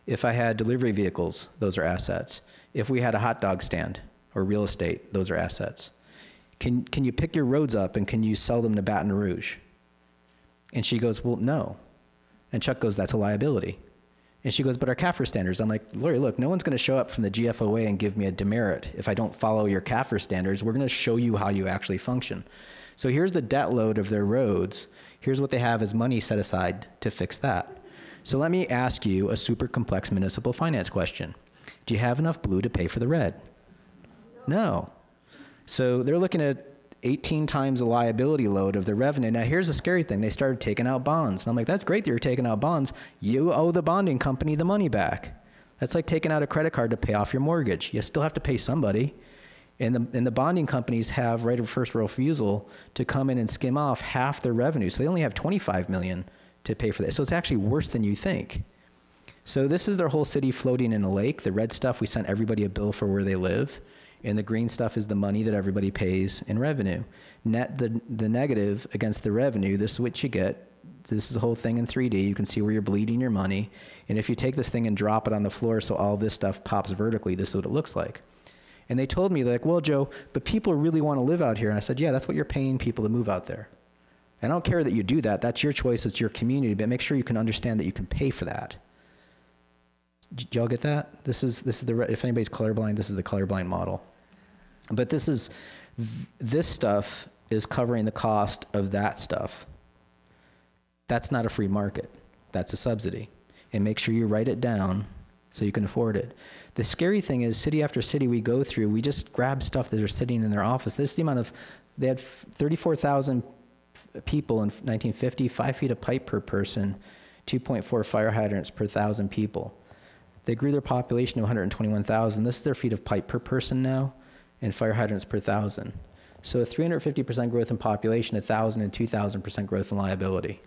If I had delivery vehicles, those are assets. If we had a hot dog stand or real estate, those are assets. Can, can you pick your roads up and can you sell them to Baton Rouge? And she goes, well, no. And Chuck goes, that's a liability. And she goes, but our CAFR standards. I'm like, Lori, look, no one's going to show up from the G F O A and give me a demerit if I don't follow your CAFR standards. We're going to show you how you actually function. So here's the debt load of their roads. Here's what they have as money set aside to fix that. So let me ask you a super complex municipal finance question. Do you have enough blue to pay for the red? No. So they're looking at eighteen times the liability load of the revenue. Now here's the scary thing. They started taking out bonds. And I'm like, that's great that you're taking out bonds. You owe the bonding company the money back. That's like taking out a credit card to pay off your mortgage. You still have to pay somebody. And the, and the bonding companies have right of first refusal to come in and skim off half their revenue. So they only have twenty-five million to pay for that. So it's actually worse than you think. So this is their whole city floating in a lake. The red stuff, we sent everybody a bill for where they live. And the green stuff is the money that everybody pays in revenue. Net the, the negative against the revenue, this is what you get. This is the whole thing in three D. You can see where you're bleeding your money. And if you take this thing and drop it on the floor so all this stuff pops vertically, this is what it looks like. And they told me, like, well, Joe, but people really want to live out here. And I said, yeah, that's what you're paying people to move out there. And I don't care that you do that. That's your choice. It's your community. But make sure you can understand that you can pay for that. Did y'all get that? This is, this is the, if anybody's colorblind, this is the colorblind model. But this is, this stuff is covering the cost of that stuff. That's not a free market. That's a subsidy. And make sure you write it down so you can afford it. The scary thing is city after city we go through, we just grab stuff that are sitting in their office. There's the amount of, they had thirty-four thousand people in nineteen fifty, five feet of pipe per person, two point four fire hydrants per thousand people. They grew their population to one hundred twenty-one thousand. This is their feet of pipe per person now, and fire hydrants per thousand. So a three hundred fifty percent growth in population, one thousand and two thousand percent growth in liability.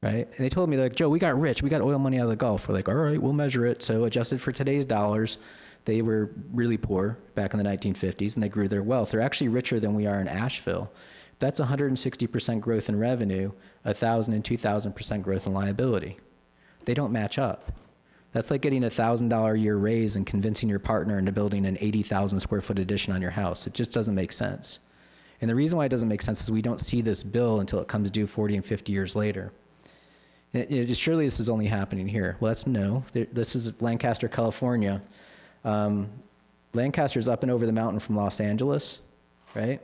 Right? And they told me, like, Joe, we got rich. We got oil money out of the Gulf. We're like, all right, we'll measure it. So adjusted for today's dollars, they were really poor back in the nineteen fifties, and they grew their wealth. They're actually richer than we are in Asheville. That's one hundred sixty percent growth in revenue, one thousand and two thousand percent growth in liability. They don't match up. That's like getting a one thousand dollar a year raise and convincing your partner into building an eighty thousand square foot addition on your house. It just doesn't make sense. And the reason why it doesn't make sense is we don't see this bill until it comes due forty and fifty years later. It, it, surely this is only happening here. Well, that's no. This is Lancaster, California. Um, Lancaster's up and over the mountain from Los Angeles, right?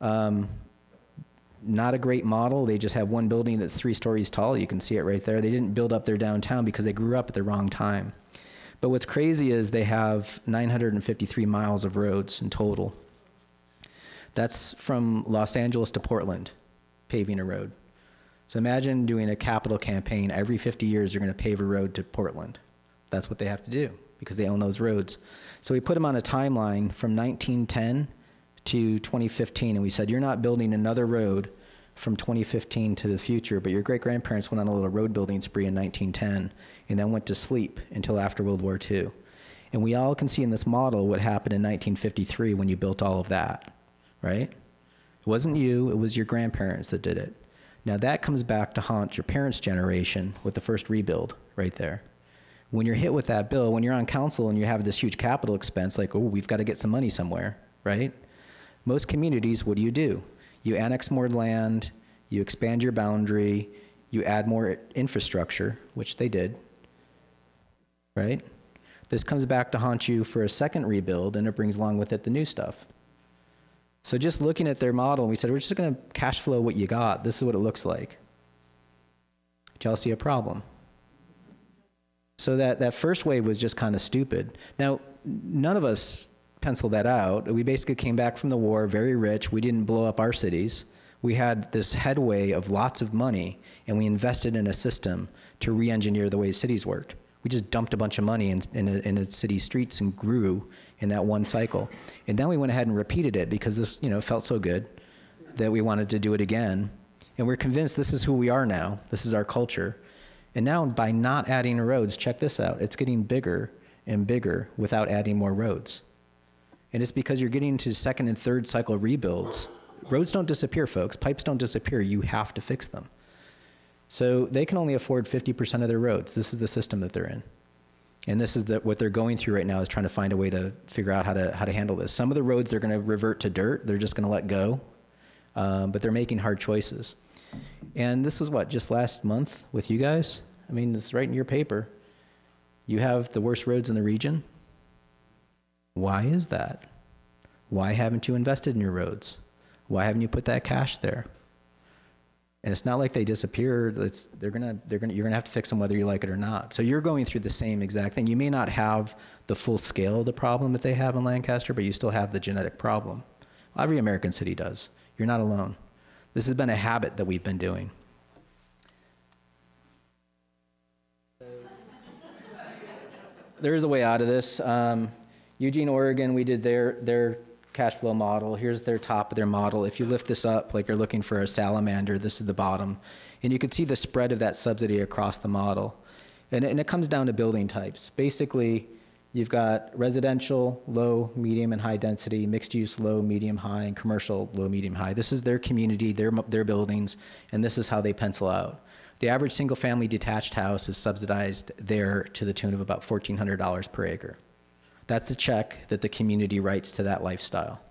Um, Not a great model. They just have one building that's three stories tall. You can see it right there. They didn't build up their downtown because they grew up at the wrong time. But what's crazy is they have nine hundred fifty-three miles of roads in total. That's from Los Angeles to Portland, paving a road. So imagine doing a capital campaign. Every fifty years, you're going to pave a road to Portland. That's what they have to do because they own those roads. So we put them on a timeline from nineteen ten to twenty fifteen, and we said, you're not building another road from twenty fifteen to the future, but your great-grandparents went on a little road building spree in nineteen ten and then went to sleep until after World War Two. And we all can see in this model what happened in nineteen fifty-three when you built all of that, right? It wasn't you, it was your grandparents that did it. Now that comes back to haunt your parents' generation with the first rebuild right there. When you're hit with that bill, when you're on council and you have this huge capital expense, like, oh, we've got to get some money somewhere, right? Most communities, what do you do? You annex more land, you expand your boundary, you add more infrastructure, which they did, right? This comes back to haunt you for a second rebuild, and it brings along with it the new stuff. So just looking at their model, we said, we're just going to cash flow what you got. This is what it looks like. Did y'all see a problem? So that, that first wave was just kind of stupid. Now, none of us pencil that out. We basically came back from the war very rich. We didn't blow up our cities. We had this headway of lots of money, and we invested in a system to re-engineer the way cities worked. We just dumped a bunch of money in, in, a, in a city streets and grew in that one cycle. And then we went ahead and repeated it because this, you know, felt so good that we wanted to do it again. And we're convinced this is who we are now. This is our culture. And now by not adding roads, check this out, it's getting bigger and bigger without adding more roads. And it's because you're getting to second and third cycle rebuilds. Roads don't disappear, folks. Pipes don't disappear. You have to fix them. So they can only afford fifty percent of their roads. This is the system that they're in. And this is the, what they're going through right now is trying to find a way to figure out how to, how to handle this. Some of the roads they're going to revert to dirt. They're just going to let go. Um, but they're making hard choices. And this is what, just last month with you guys? I mean, it's right in your paper. You have the worst roads in the region. Why is that? Why haven't you invested in your roads? Why haven't you put that cash there? And it's not like they disappear. It's, they're gonna, they're gonna, you're gonna have to fix them whether you like it or not. So you're going through the same exact thing. You may not have the full scale of the problem that they have in Lancaster, but you still have the genetic problem. Every American city does. You're not alone. This has been a habit that we've been doing. There is a way out of this. Um, Eugene, Oregon, we did their, their cash flow model. Here's their top of their model. If you lift this up, like you're looking for a salamander, this is the bottom. And you can see the spread of that subsidy across the model. And, and it comes down to building types. Basically, you've got residential, low, medium, and high density, mixed use, low, medium, high, and commercial, low, medium, high. This is their community, their, their buildings, and this is how they pencil out. The average single family detached house is subsidized there to the tune of about fourteen hundred dollars per acre. That's the check that the community writes to that lifestyle.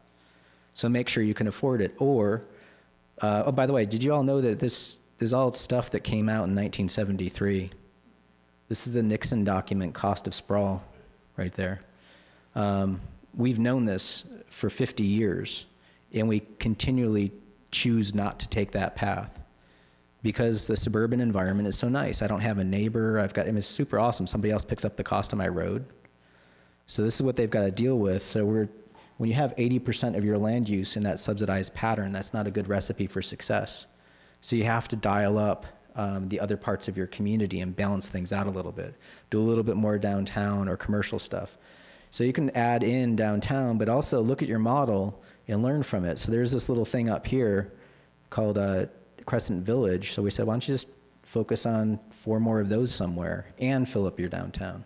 So make sure you can afford it. Or, uh, oh, by the way, did you all know that this is all stuff that came out in nineteen seventy-three? This is the Nixon document, Cost of Sprawl, right there. Um, we've known this for fifty years, and we continually choose not to take that path because the suburban environment is so nice. I don't have a neighbor. I've got, I mean, it's super awesome. Somebody else picks up the cost of my road. So this is what they've got to deal with. So we're, when you have eighty percent of your land use in that subsidized pattern, that's not a good recipe for success. So you have to dial up um, the other parts of your community and balance things out a little bit. Do a little bit more downtown or commercial stuff. So you can add in downtown, but also look at your model and learn from it. So there's this little thing up here called uh, Crescent Village. So we said, why don't you just focus on four more of those somewhere and fill up your downtown,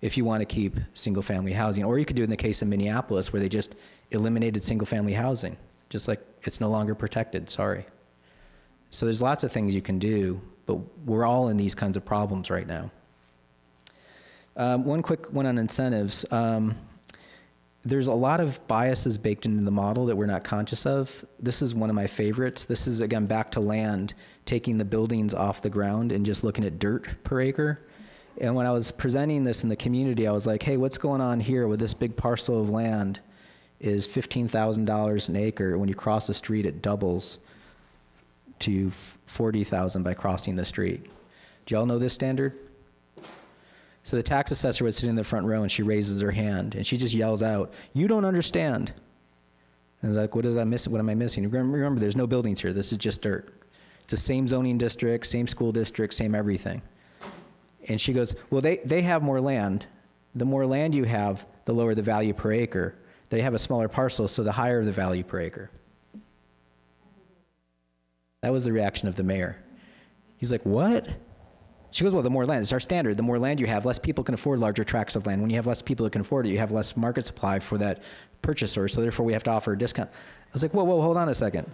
if you want to keep single-family housing. Or you could do it in the case of Minneapolis, where they just eliminated single-family housing, just like it's no longer protected, sorry. So there's lots of things you can do, but we're all in these kinds of problems right now. Um, one quick one on incentives. Um, there's a lot of biases baked into the model that we're not conscious of. This is one of my favorites. This is, again, back to land, taking the buildings off the ground and just looking at dirt per acre. And when I was presenting this in the community, I was like, hey, what's going on here with this big parcel of land is fifteen thousand dollars an acre. When you cross the street, it doubles to forty thousand dollars by crossing the street. Do y'all know this standard? So the tax assessor was sitting in the front row, and she raises her hand, and she just yells out, you don't understand. And I was like, what, is I miss, what am I missing? Remember, there's no buildings here. This is just dirt. It's the same zoning district, same school district, same everything. And she goes, well, they, they have more land. The more land you have, the lower the value per acre. They have a smaller parcel, so the higher the value per acre. That was the reaction of the mayor. He's like, what? She goes, well, the more land, it's our standard. The more land you have, less people can afford larger tracts of land. When you have less people that can afford it, you have less market supply for that purchaser, so therefore we have to offer a discount. I was like, whoa, whoa, hold on a second.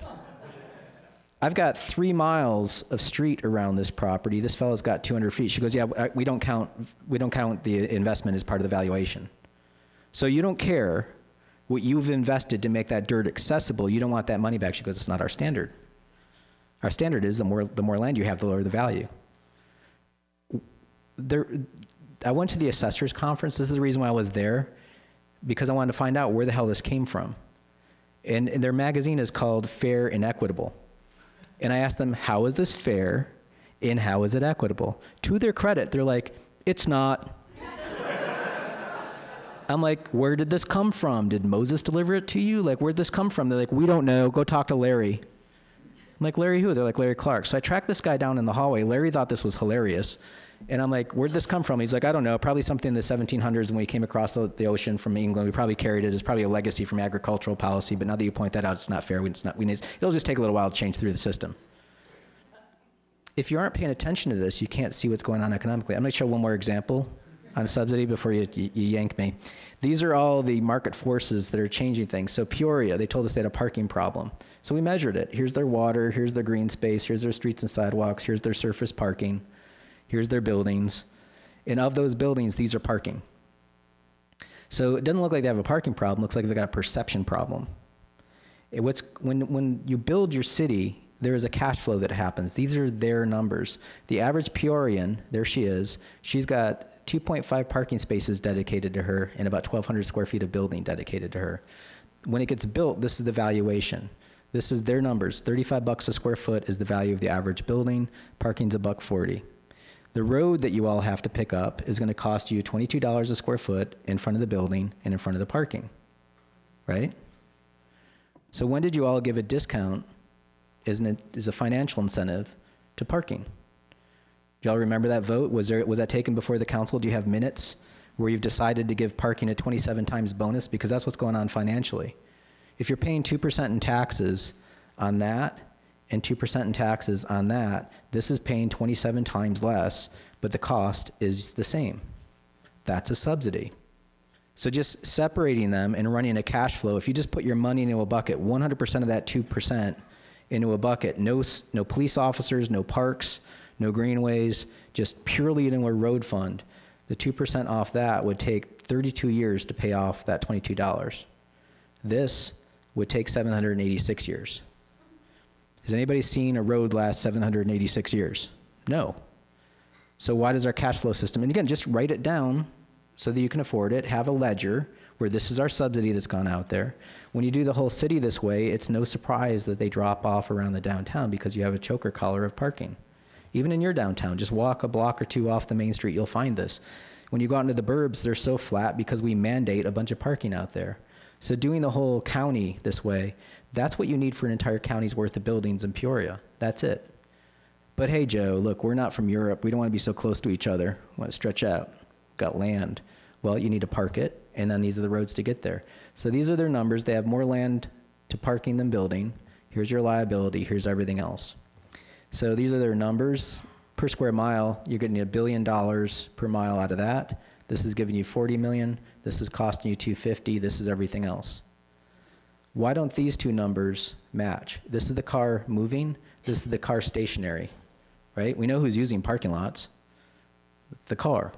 I've got three miles of street around this property. This fellow's got two hundred feet. She goes, yeah, we don't count, we don't count the investment as part of the valuation. So you don't care what you've invested to make that dirt accessible. You don't want that money back. She goes, it's not our standard. Our standard is the more, the more land you have, the lower the value. There, I went to the assessor's conference. This is the reason why I was there, because I wanted to find out where the hell this came from. And, and their magazine is called Fair and Equitable. And I asked them, how is this fair and how is it equitable? To their credit, they're like, it's not. I'm like, where did this come from? Did Moses deliver it to you? Like, where'd this come from? They're like, we don't know. Go talk to Larry. I'm like, Larry who? They're like, Larry Clark. So I tracked this guy down in the hallway. Larry thought this was hilarious. And I'm like, where'd this come from? He's like, I don't know. Probably something in the seventeen hundreds when we came across the, the ocean from England. We probably carried it. It's probably a legacy from agricultural policy. But now that you point that out, it's not fair. We, it's not, we need, it'll just take a little while to change through the system. If you aren't paying attention to this, you can't see what's going on economically. I'm going to show one more example on subsidy before you, you, you yank me. These are all the market forces that are changing things. So Peoria, they told us they had a parking problem. So we measured it. Here's their water. Here's their green space. Here's their streets and sidewalks. Here's their surface parking. Here's their buildings. And of those buildings, these are parking. So it doesn't look like they have a parking problem. It looks like they've got a perception problem. It, what's, when, when you build your city, there is a cash flow that happens. These are their numbers. The average Peorian, there she is, she's got two point five parking spaces dedicated to her and about twelve hundred square feet of building dedicated to her. When it gets built, this is the valuation. This is their numbers. thirty-five bucks a square foot is the value of the average building. Parking's a buck forty. The road that you all have to pick up is going to cost you twenty-two dollars a square foot in front of the building and in front of the parking, right? So when did you all give a discount as, an, as a financial incentive to parking? Do y'all remember that vote? Was there, was that taken before the council? Do you have minutes where you've decided to give parking a twenty-seven times bonus? Because that's what's going on financially. If you're paying two percent in taxes on that and two percent in taxes on that, this is paying twenty-seven times less, but the cost is the same. That's a subsidy. So just separating them and running a cash flow, if you just put your money into a bucket, one hundred percent of that two percent into a bucket, no, no police officers, no parks, no greenways, just purely into a road fund, the two percent off that would take thirty-two years to pay off that twenty-two dollars. This would take seven hundred eighty-six years. Has anybody seen a road last seven hundred eighty-six years? No. So why does our cash flow system, and again, just write it down so that you can afford it, have a ledger where this is our subsidy that's gone out there. When you do the whole city this way, it's no surprise that they drop off around the downtown because you have a choker collar of parking. Even in your downtown, just walk a block or two off the main street, you'll find this. When you go out into the burbs, they're so flat because we mandate a bunch of parking out there. So doing the whole county this way, that's what you need for an entire county's worth of buildings in Peoria. That's it. But hey, Joe, look, we're not from Europe. We don't want to be so close to each other. We want to stretch out. Got land. Well, you need to park it, and then these are the roads to get there. So these are their numbers. They have more land to parking than building. Here's your liability. Here's everything else. So these are their numbers. Per square mile, you're getting a billion dollars per mile out of that. This is giving you forty million. This is costing you two hundred fifty. This is everything else. Why don't these two numbers match? This is the car moving. This is the car stationary, right? We know who's using parking lots. It's the car.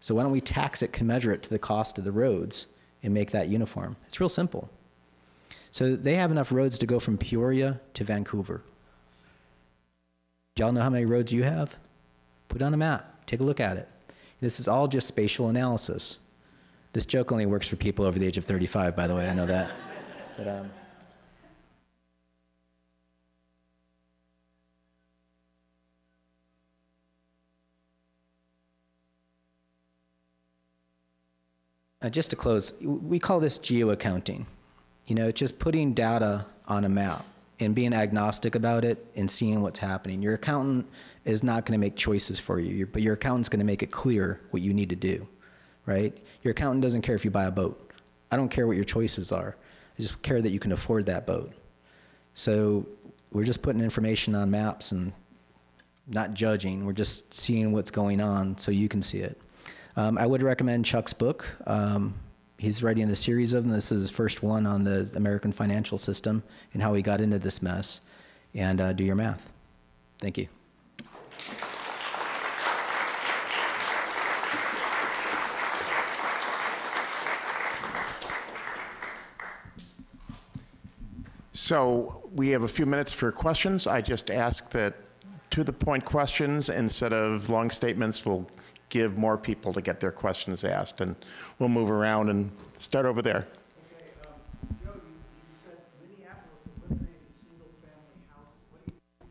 So why don't we tax it, commensurate to the cost of the roads, and make that uniform? It's real simple. So they have enough roads to go from Peoria to Vancouver. Do y'all know how many roads you have? Put on a map. Take a look at it. This is all just spatial analysis. This joke only works for people over the age of thirty-five, by the way. I know that. But, um, uh, just to close, we call this geoaccounting. You know, it's just putting data on a map and being agnostic about it and seeing what's happening. Your accountant is not going to make choices for you, but your accountant's going to make it clear what you need to do, right? Your accountant doesn't care if you buy a boat. I don't care what your choices are. I just care that you can afford that boat. So we're just putting information on maps and not judging. We're just seeing what's going on so you can see it. Um, I would recommend Chuck's book. Um, he's writing a series of them. This is his first one on the American financial system and how we got into this mess. And uh, do your math. Thank you. So we have a few minutes for questions. I just ask that to the point questions instead of long statements will give more people to get their questions asked, and we'll move around and start over there. Okay, um, Joe, you, you said Minneapolis eliminated single-family houses. What do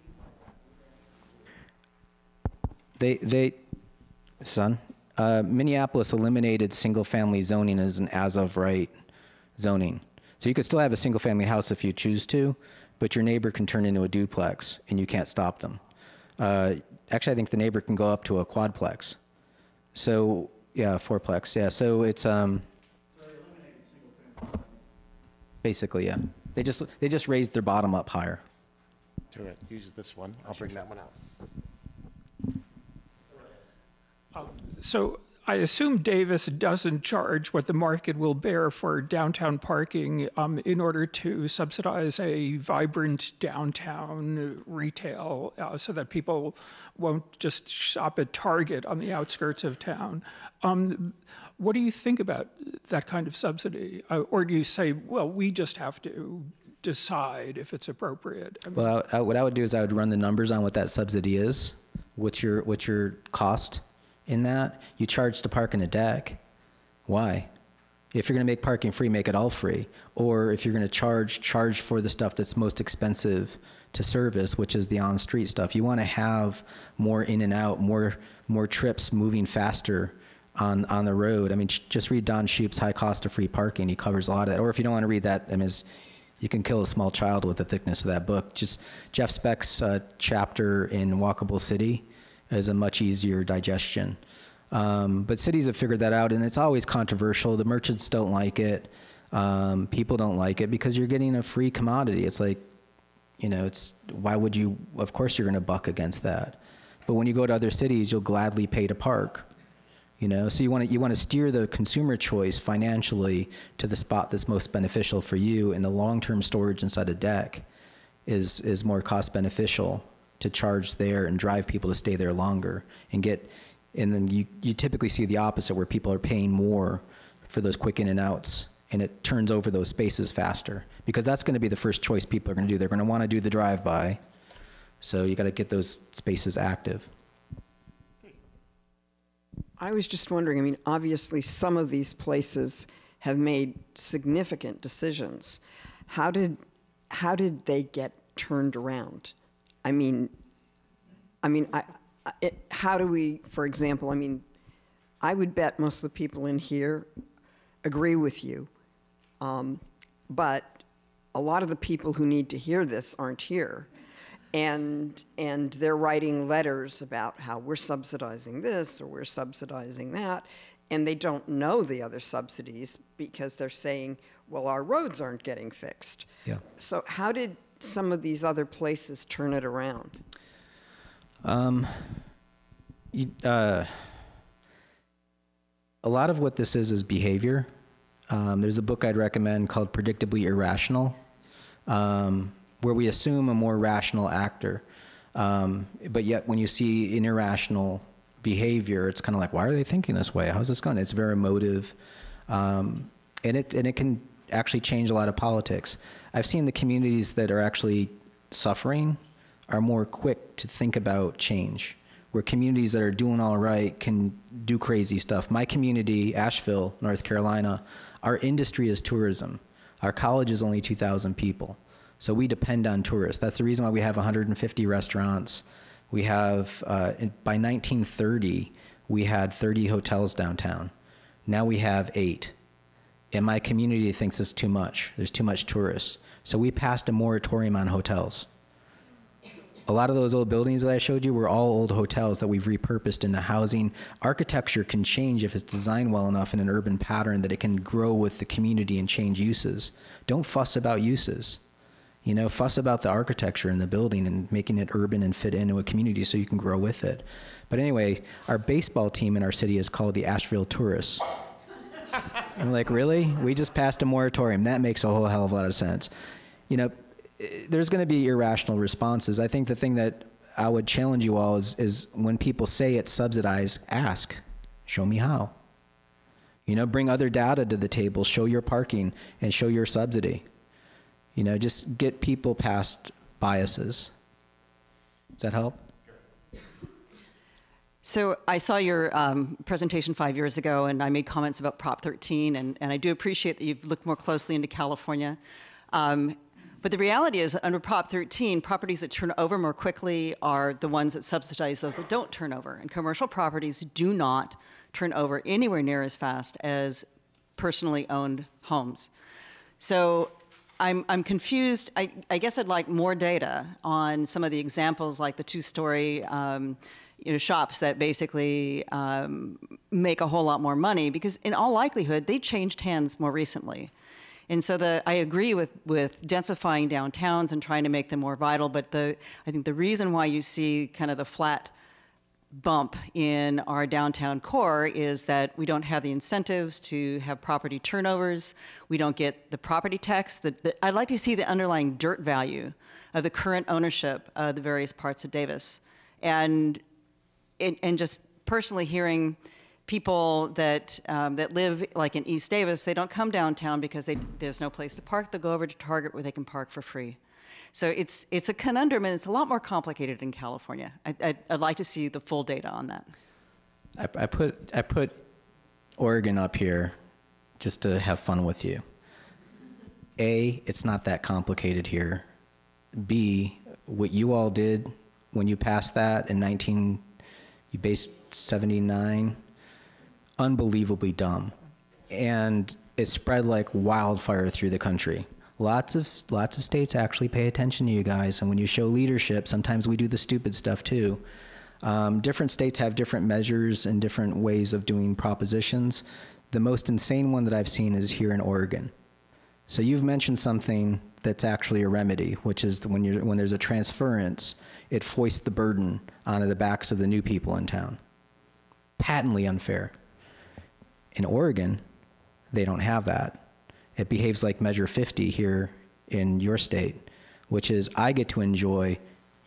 you mean by that? They, they, son, uh, Minneapolis eliminated single-family zoning as an as-of-right zoning. So you could still have a single-family house if you choose to, but your neighbor can turn into a duplex, and you can't stop them. Uh, actually, I think the neighbor can go up to a quadplex. So, yeah, fourplex, yeah. So it's, um, so they basically, yeah. They just, they just raised their bottom up higher. Do it. Use this one. I'll bring that one out. Uh, so I assume Davis doesn't charge what the market will bear for downtown parking um, in order to subsidize a vibrant downtown retail uh, so that people won't just shop at Target on the outskirts of town. Um, what do you think about that kind of subsidy? Uh, or do you say, well, we just have to decide if it's appropriate. I mean, well, I, I, what I would do is I would run the numbers on what that subsidy is, what's your, what's your cost in that. You charge to park in a deck. Why? If you're going to make parking free, make it all free. Or if you're going to charge, charge for the stuff that's most expensive to service, which is the on-street stuff. You want to have more in and out, more more trips moving faster on on the road. I mean, just read Don Shoup's High Cost of Free Parking. He covers a lot of that. Or if you don't want to read that, I mean, it's, you can kill a small child with the thickness of that book. Just Jeff Speck's uh, chapter in Walkable City is a much easier digestion. Um, but cities have figured that out, and it's always controversial. The merchants don't like it. Um, people don't like it because you're getting a free commodity. It's like, you know, it's, why would you, of course you're going to buck against that. But when you go to other cities, you'll gladly pay to park, you know? So you want to, you want to steer the consumer choice financially to the spot that's most beneficial for you, and the long-term storage inside a deck is, is more cost beneficial to charge there and drive people to stay there longer and get, and then you, you typically see the opposite where people are paying more for those quick in and outs, and it turns over those spaces faster, because that's gonna be the first choice people are gonna do. They're gonna wanna do the drive-by, so you gotta get those spaces active. I was just wondering, I mean, obviously some of these places have made significant decisions. How did, how did they get turned around? I mean, I mean, I, It, how do we, for example, I mean, I would bet most of the people in here agree with you, um, but a lot of the people who need to hear this aren't here, and, and they're writing letters about how we're subsidizing this or we're subsidizing that, and they don't know the other subsidies because they're saying, well, our roads aren't getting fixed. Yeah. So how did some of these other places turn it around? Um, you, uh, a lot of what this is is behavior. Um, there's a book I'd recommend called Predictably Irrational, um, where we assume a more rational actor. Um, but yet when you see an irrational behavior, it's kind of like, why are they thinking this way? How's this going? It's very emotive. Um, and it, and it can actually change a lot of politics. I've seen the communities that are actually suffering are more quick to think about change, where communities that are doing all right can do crazy stuff. My community, Asheville, North Carolina, our industry is tourism. Our college is only two thousand people, so we depend on tourists. That's the reason why we have one hundred fifty restaurants. We have, uh, by nineteen thirty, we had thirty hotels downtown. Now we have eight. And my community thinks it's too much. There's too much tourists. So we passed a moratorium on hotels. A lot of those old buildings that I showed you were all old hotels that we've repurposed into housing. Architecture can change if it's designed well enough in an urban pattern that it can grow with the community and change uses. Don't fuss about uses. You know, fuss about the architecture in the building and making it urban and fit into a community so you can grow with it. But anyway, our baseball team in our city is called the Asheville Tourists. I'm like, really? We just passed a moratorium. That makes a whole hell of a lot of sense. You know, there's going to be irrational responses. I think the thing that I would challenge you all is, is when people say it's subsidized, ask, show me how. You know, bring other data to the table, show your parking and show your subsidy. You know, just get people past biases. Does that help? So I saw your um, presentation five years ago, and I made comments about Prop thirteen, and, and I do appreciate that you've looked more closely into California. Um, But the reality is, under Prop thirteen, properties that turn over more quickly are the ones that subsidize those that don't turn over. And commercial properties do not turn over anywhere near as fast as personally owned homes. So I'm, I'm confused. I, I guess I'd like more data on some of the examples, like the two-story um, you know, shops that basically um, make a whole lot more money, because in all likelihood, they changed hands more recently. And so the, I agree with, with densifying downtowns and trying to make them more vital, but the, I think the reason why you see kind of the flat bump in our downtown core is that we don't have the incentives to have property turnovers. We don't get the property tax. The, the, I'd like to see the underlying dirt value of the current ownership of the various parts of Davis. And, and, and just personally hearing people that um, that live like in East Davis, they don't come downtown because they, there's no place to park. They'll go over to Target where they can park for free. So it's it's a conundrum, and it's a lot more complicated in California. I, I'd, I'd like to see the full data on that. I, I put I put Oregon up here just to have fun with you. A, it's not that complicated here. B, what you all did when you passed that in nineteen, you based seventy-nine, unbelievably dumb, and it spread like wildfire through the country. Lots of lots of states actually pay attention to you guys, and when you show leadership, sometimes we do the stupid stuff too. Um, different states have different measures and different ways of doing propositions. The most insane one that I've seen is here in Oregon. So you've mentioned something that's actually a remedy, which is when you're when there's a transference, it foists the burden onto the backs of the new people in town. Patently unfair. In Oregon, they don't have that. It behaves like Measure fifty here in your state, which is I get to enjoy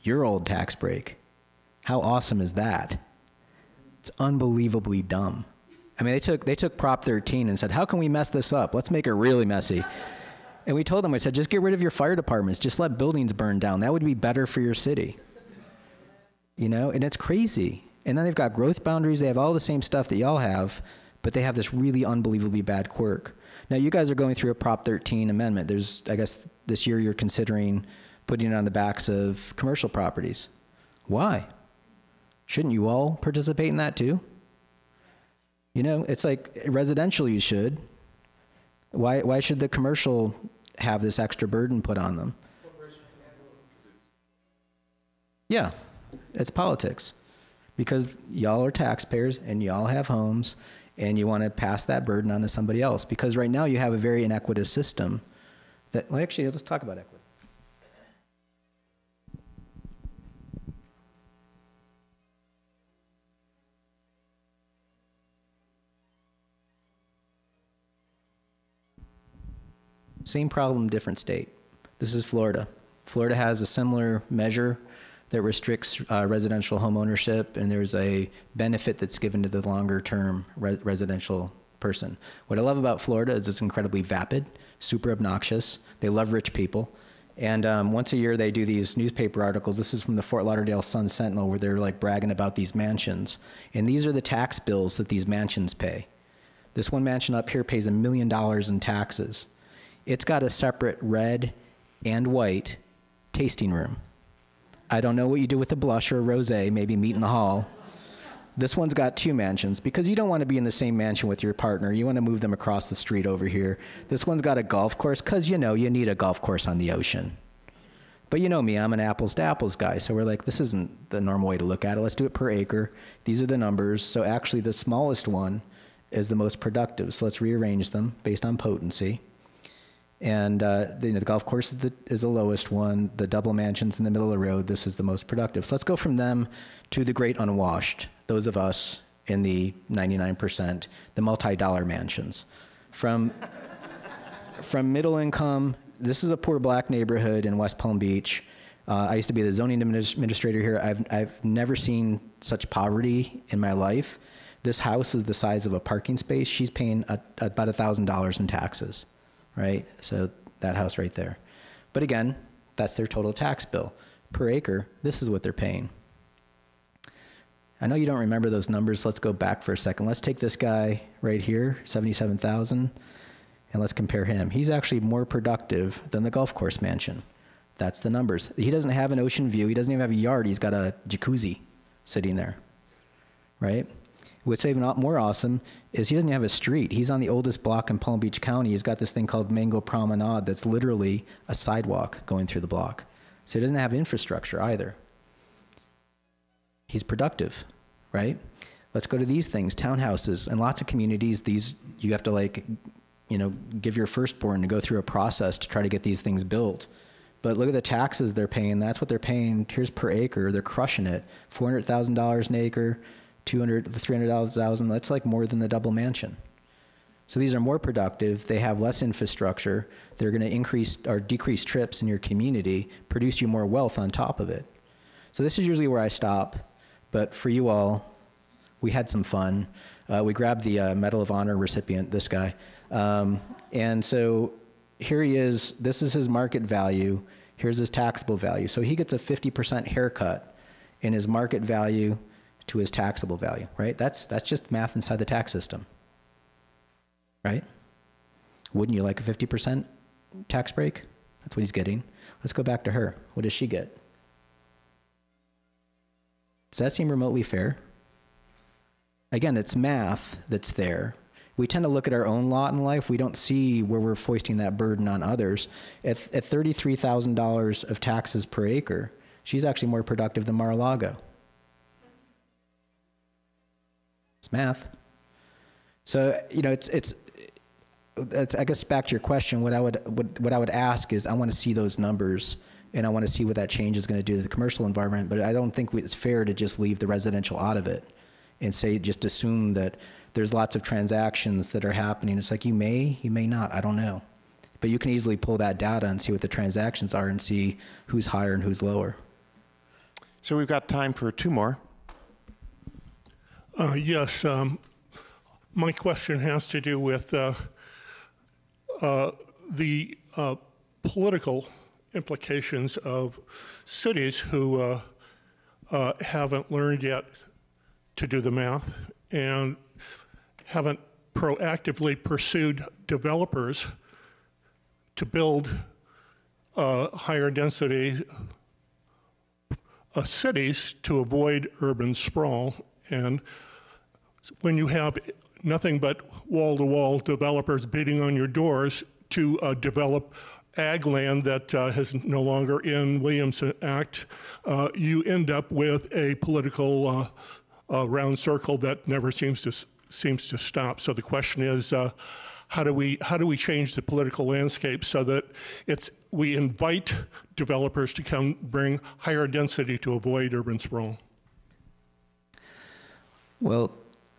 your old tax break. How awesome is that? It's unbelievably dumb. I mean, they took, they took Prop thirteen and said, how can we mess this up? Let's make it really messy. And we told them, I said, just get rid of your fire departments. Just let buildings burn down. That would be better for your city. You know, and it's crazy. And then they've got growth boundaries. They have all the same stuff that y'all have, but they have this really unbelievably bad quirk. Now, you guys are going through a Prop thirteen amendment. There's, I guess, this year you're considering putting it on the backs of commercial properties. Why? Shouldn't you all participate in that too? You know, it's like residential you should. Why, why should the commercial have this extra burden put on them? Yeah, it's politics. Because y'all are taxpayers and y'all have homes, and you want to pass that burden on to somebody else. Because right now you have a very inequitable system that, well, actually, let's talk about equity. Same problem, different state. This is Florida. Florida has a similar measure that restricts uh, residential home ownership, and there's a benefit that's given to the longer term re residential person. What I love about Florida is it's incredibly vapid, super obnoxious. They love rich people. And um, once a year they do these newspaper articles. This is from the Fort Lauderdale Sun-Sentinel, where they're like bragging about these mansions. And these are the tax bills that these mansions pay. This one mansion up here pays a million dollars in taxes. It's got a separate red and white tasting room. I don't know what you do with a blush or a rosé, maybe meet in the hall. This one's got two mansions, because you don't want to be in the same mansion with your partner. You want to move them across the street over here. This one's got a golf course, because, you know, you need a golf course on the ocean. But you know me, I'm an apples to apples guy, so we're like, this isn't the normal way to look at it. Let's do it per acre. These are the numbers. So actually the smallest one is the most productive, so let's rearrange them based on potency. And uh, the, you know, the golf course is the, is the lowest one. The double mansion's in the middle of the road. This is the most productive. So let's go from them to the great unwashed, those of us in the ninety-nine percent, the multi-dollar mansions. From, from middle income, this is a poor black neighborhood in West Palm Beach. Uh, I used to be the zoning administrator here. I've, I've never seen such poverty in my life. This house is the size of a parking space. She's paying a, about a thousand dollars in taxes. Right? So that house right there. But again, that's their total tax bill. Per acre, this is what they're paying. I know you don't remember those numbers. Let's go back for a second. Let's take this guy right here, seventy-seven thousand, and let's compare him. He's actually more productive than the golf course mansion. That's the numbers. He doesn't have an ocean view. He doesn't even have a yard. He's got a jacuzzi sitting there, right? What's even more awesome is he doesn't have a street. He's on the oldest block in Palm Beach County. He's got this thing called Mango Promenade that's literally a sidewalk going through the block. So he doesn't have infrastructure either. He's productive, right? Let's go to these things, townhouses. In lots of communities, these you have to like, you know, give your firstborn to go through a process to try to get these things built. But look at the taxes they're paying. That's what they're paying. Here's per acre. They're crushing it. four hundred thousand dollars an acre. two hundred, three hundred thousand, that's like more than the double mansion. So these are more productive, they have less infrastructure, they're gonna increase or decrease trips in your community, produce you more wealth on top of it. So this is usually where I stop, but for you all, we had some fun. Uh, we grabbed the uh, Medal of Honor recipient, this guy. Um, and so here he is. This is his market value. Here's his taxable value. So he gets a fifty percent haircut in his market value to his taxable value, right? That's, that's just math inside the tax system, right? Wouldn't you like a fifty percent tax break? That's what he's getting. Let's go back to her. What does she get? Does that seem remotely fair? Again, it's math that's there. We tend to look at our own lot in life. We don't see where we're foisting that burden on others. At, at thirty-three thousand dollars of taxes per acre, she's actually more productive than Mar-a-Lago. It's math. So, you know, it's, it's, it's, I guess back to your question, what I would, what, what I would ask is I want to see those numbers, and I want to see what that change is going to do to the commercial environment, but I don't think it's fair to just leave the residential out of it and say, just assume that there's lots of transactions that are happening. It's like, you may, you may not, I don't know. But you can easily pull that data and see what the transactions are and see who's higher and who's lower. So we've got time for two more. Uh, yes, um, my question has to do with uh, uh, the uh, political implications of cities who uh, uh, haven't learned yet to do the math and haven't proactively pursued developers to build uh, higher density uh, cities to avoid urban sprawl. And when you have nothing but wall-to-wall developers beating on your doors to uh, develop ag land that uh, is no longer in Williamson Act, uh, you end up with a political uh, a round circle that never seems to seems to stop. So the question is, uh, how do we how do we change the political landscape so that it's we invite developers to come bring higher density to avoid urban sprawl? Well,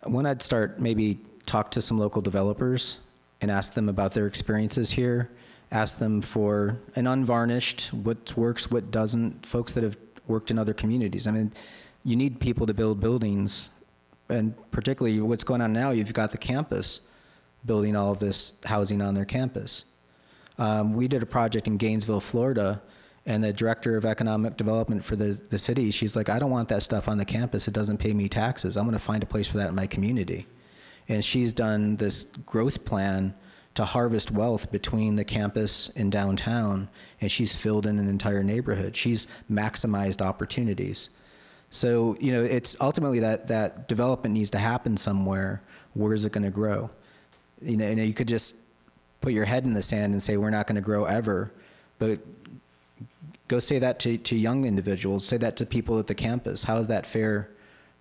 when I'd start, maybe talk to some local developers and ask them about their experiences here. Ask them for an unvarnished what works, what doesn't. Folks that have worked in other communities. I mean, you need people to build buildings, and particularly what's going on now, you've got the campus building all of this housing on their campus. Um, we did a project in Gainesville, Florida, and the director of economic development for the, the city, she's like, I don't want that stuff on the campus. It doesn't pay me taxes. I'm gonna find a place for that in my community. And she's done this growth plan to harvest wealth between the campus and downtown, and she's filled in an entire neighborhood. She's maximized opportunities. So, you know, it's ultimately that, that development needs to happen somewhere. Where is it going to grow? You know, and you could just put your head in the sand and say, we're not going to grow ever. But go say that to, to young individuals. Say that to people at the campus. How is that fair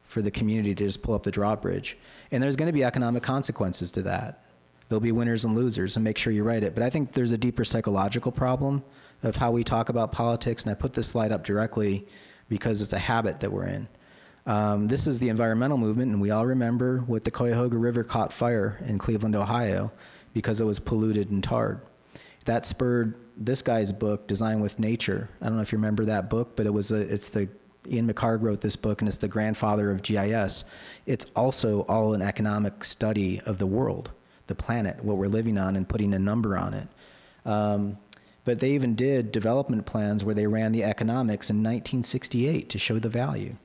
for the community to just pull up the drawbridge? And there's going to be economic consequences to that. There'll be winners and losers, and make sure you write it. But I think there's a deeper psychological problem of how we talk about politics. And I put this slide up directly because it's a habit that we're in. Um, this is the environmental movement, and we all remember what the Cuyahoga River caught fire in Cleveland, Ohio, because it was polluted and tarred. That spurred this guy's book, Design with Nature. I don't know if you remember that book, but it was a, it's the, Ian McCarg wrote this book, and it's the grandfather of G I S. It's also all an economic study of the world, the planet, what we're living on, and putting a number on it. Um, But they even did development plans where they ran the economics in nineteen sixty-eight to show the value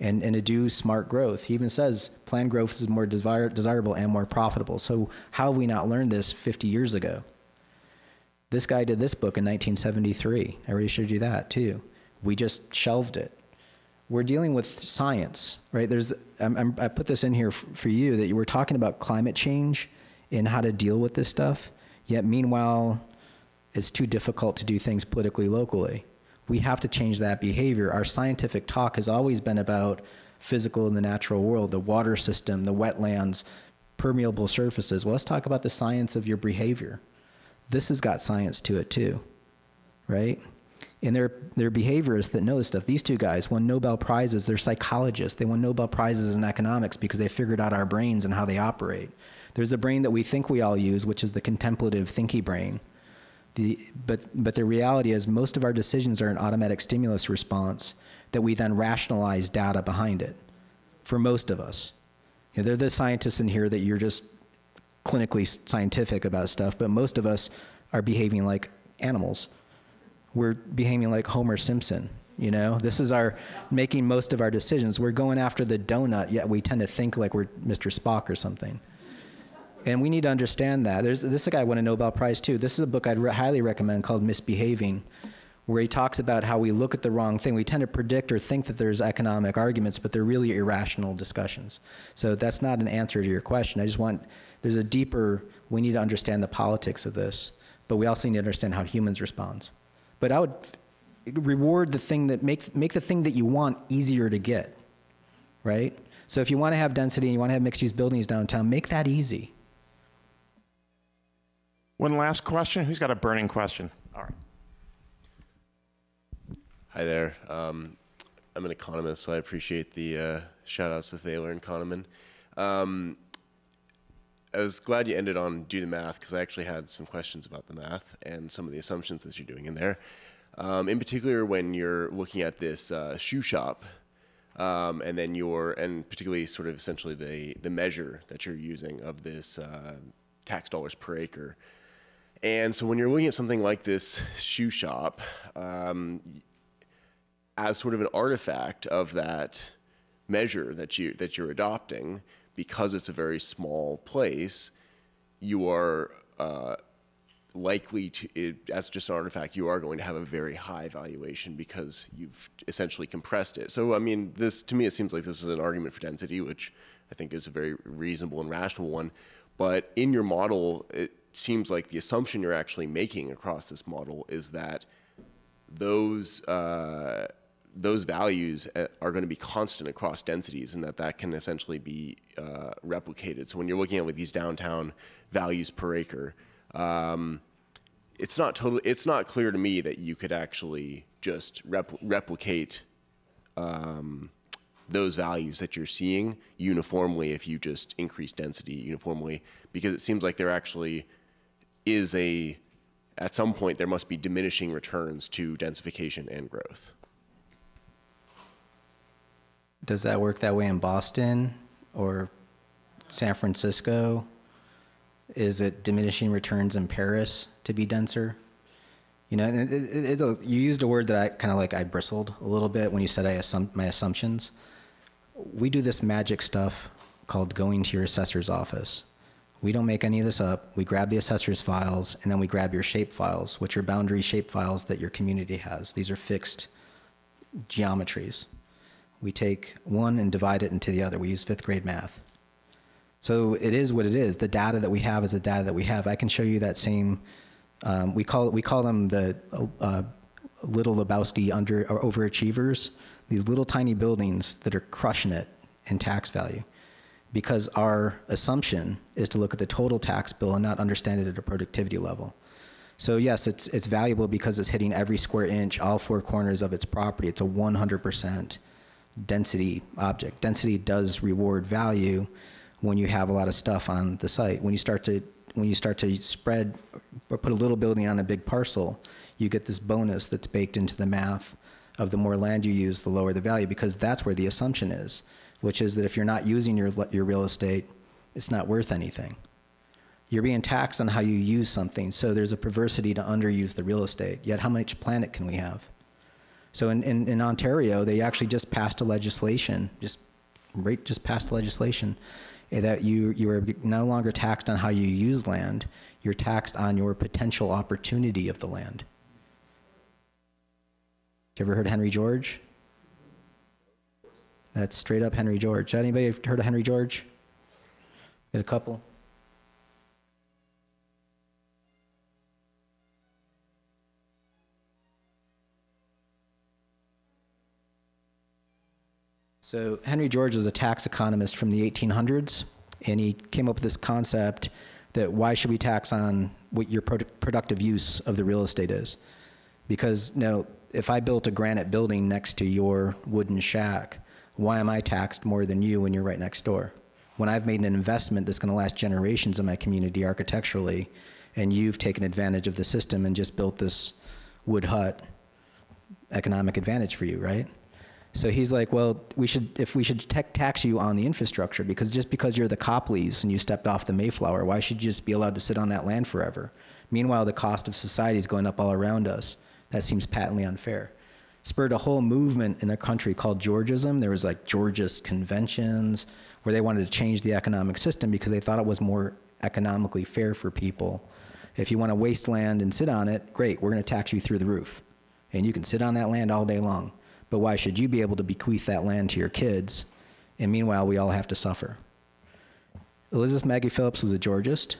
and, and to do smart growth. He even says planned growth is more desir desirable and more profitable. So how have we not learned this fifty years ago? This guy did this book in nineteen seventy-three. I already showed you that too. We just shelved it. We're dealing with science, right? There's, I'm, I'm, I put this in here for you that you were talking about climate change and how to deal with this stuff. Yet meanwhile, it's too difficult to do things politically locally. We have to change that behavior. Our scientific talk has always been about physical and the natural world, the water system, the wetlands, permeable surfaces. Well, let's talk about the science of your behavior. This has got science to it too, right? And they're, they're behaviorists that know this stuff. These two guys won Nobel Prizes. They're psychologists. They won Nobel Prizes in economics because they figured out our brains and how they operate. There's a brain that we think we all use, which is the contemplative thinky brain. The, but, but the reality is most of our decisions are an automatic stimulus response that we then rationalize data behind it, for most of us. You know, they're the scientists in here that you're just clinically scientific about stuff, but most of us are behaving like animals. We're behaving like Homer Simpson, you know? This is our making most of our decisions. We're going after the donut, yet we tend to think like we're Mister Spock or something. And we need to understand that. There's, this guy won a Nobel Prize too. This is a book I'd re- highly recommend called Misbehaving, where he talks about how we look at the wrong thing. We tend to predict or think that there's economic arguments, but they're really irrational discussions. So that's not an answer to your question. I just want, there's a deeper, we need to understand the politics of this, but we also need to understand how humans respond. But I would reward the thing that, make, make the thing that you want easier to get, right? So if you want to have density and you want to have mixed-use buildings downtown, make that easy. One last question. Who's got a burning question? All right. Hi there. Um, I'm an economist, so I appreciate the uh, shout-outs to Thaler and Kahneman. Um, I was glad you ended on do the math, because I actually had some questions about the math and some of the assumptions that you're doing in there. Um, in particular, when you're looking at this uh, shoe shop, um, and then your, and particularly sort of essentially the, the measure that you're using of this uh, tax dollars per acre. And so when you're looking at something like this shoe shop, um, as sort of an artifact of that measure that you, that you're adopting, because it's a very small place, you are uh, likely to, it, as just an artifact, you are going to have a very high valuation because you've essentially compressed it. So, I mean, this, to me, it seems like this is an argument for density, which I think is a very reasonable and rational one. But in your model, it seems like the assumption you're actually making across this model is that those, uh, those values are going to be constant across densities, and that that can essentially be uh, replicated. So when you're looking at like these downtown values per acre, um, it's not totally, it's not clear to me that you could actually just rep replicate um, those values that you're seeing uniformly if you just increase density uniformly, because it seems like there actually is a, at some point there must be diminishing returns to densification and growth. Does that work that way in Boston or San Francisco? Is it diminishing returns in Paris to be denser? You know, it, it, it, you used a word that I kind of like, I bristled a little bit when you said I assum my assumptions. We do this magic stuff called going to your assessor's office. We don't make any of this up. We grab the assessor's files, and then we grab your shape files, which are boundary shape files that your community has. These are fixed geometries. We take one and divide it into the other. We use fifth grade math. So it is what it is. The data that we have is the data that we have. I can show you that same, um, we call we call them the uh, little Lebowski under or overachievers, these little tiny buildings that are crushing it in tax value, because our assumption is to look at the total tax bill and not understand it at a productivity level. So yes, it's, it's valuable because it's hitting every square inch, all four corners of its property. It's a one hundred percent. Density object. Density does reward value when you have a lot of stuff on the site. When you start to when you start to spread or put a little building on a big parcel, you get this bonus that's baked into the math of the more land you use, the lower the value, because that's where the assumption is, which is that if you're not using your your real estate, it's not worth anything. You're being taxed on how you use something, so there's a perversity to underuse the real estate. Yet how much planet can we have? So in, in, in Ontario, they actually just passed a legislation, just right, just passed legislation that you, you are no longer taxed on how you use land, you're taxed on your potential opportunity of the land. You ever heard of Henry George? That's straight up Henry George. Anybody heard of Henry George? Got a couple? So Henry George was a tax economist from the eighteen hundreds, and he came up with this concept that why should we tax on what your produ productive use of the real estate is? Because now, if I built a granite building next to your wooden shack, why am I taxed more than you when you're right next door? When I've made an investment that's going to last generations in my community architecturally, and you've taken advantage of the system and just built this wood hut, economic advantage for you, right? So he's like, well, we should, if we should tax you on the infrastructure, because just because you're the Copleys and you stepped off the Mayflower, why should you just be allowed to sit on that land forever? Meanwhile, the cost of society is going up all around us. That seems patently unfair. Spurred a whole movement in the country called Georgism. There was like Georgist conventions where they wanted to change the economic system because they thought it was more economically fair for people. If you want to waste land and sit on it, great, we're going to tax you through the roof. And you can sit on that land all day long. But why should you be able to bequeath that land to your kids? And meanwhile, we all have to suffer. Elizabeth Maggie Phillips was a Georgist.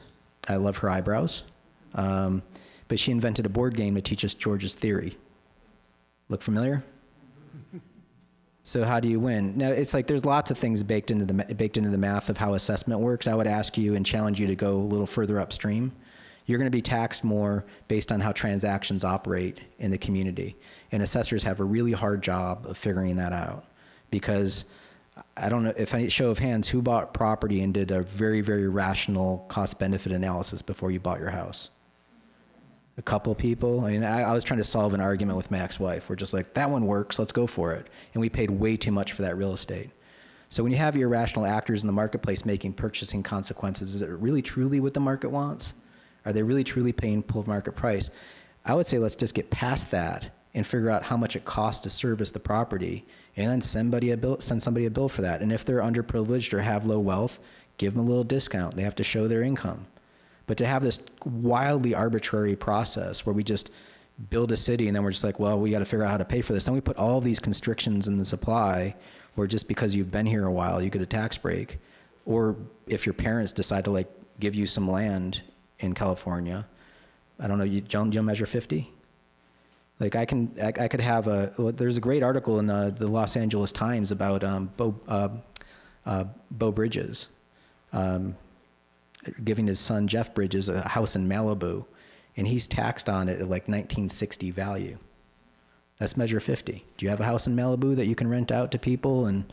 I love her eyebrows. Um, but she invented a board game to teach us George's theory. Look familiar? So how do you win? Now, it's like there's lots of things baked into the, baked into the math of how assessment works. I would ask you and challenge you to go a little further upstream. You're going to be taxed more based on how transactions operate in the community. And assessors have a really hard job of figuring that out, because I don't know if any show of hands, who bought property and did a very, very rational cost benefit analysis before you bought your house? A couple people. I mean, I, I was trying to solve an argument with my ex-wife. We're just like, that one works, let's go for it. And we paid way too much for that real estate. So when you have irrational actors in the marketplace making purchasing consequences, is it really truly what the market wants? Are they really truly paying full market price? I would say let's just get past that and figure out how much it costs to service the property, and then send somebody a bill, send somebody a bill for that. And if they're underprivileged or have low wealth, give them a little discount. They have to show their income. But to have this wildly arbitrary process where we just build a city and then we're just like, well, we got to figure out how to pay for this. Then we put all these constrictions in the supply where just because you've been here a while, you get a tax break. Or if your parents decide to like give you some land in California, I don't know, you, John, do you measure fifty? Like I can, I, I could have a, well, there's a great article in the, the Los Angeles Times about um, Bo, uh, uh, Bo Bridges, um, giving his son Jeff Bridges a house in Malibu, and he's taxed on it at like nineteen sixty value. That's measure fifty. Do you have a house in Malibu that you can rent out to people and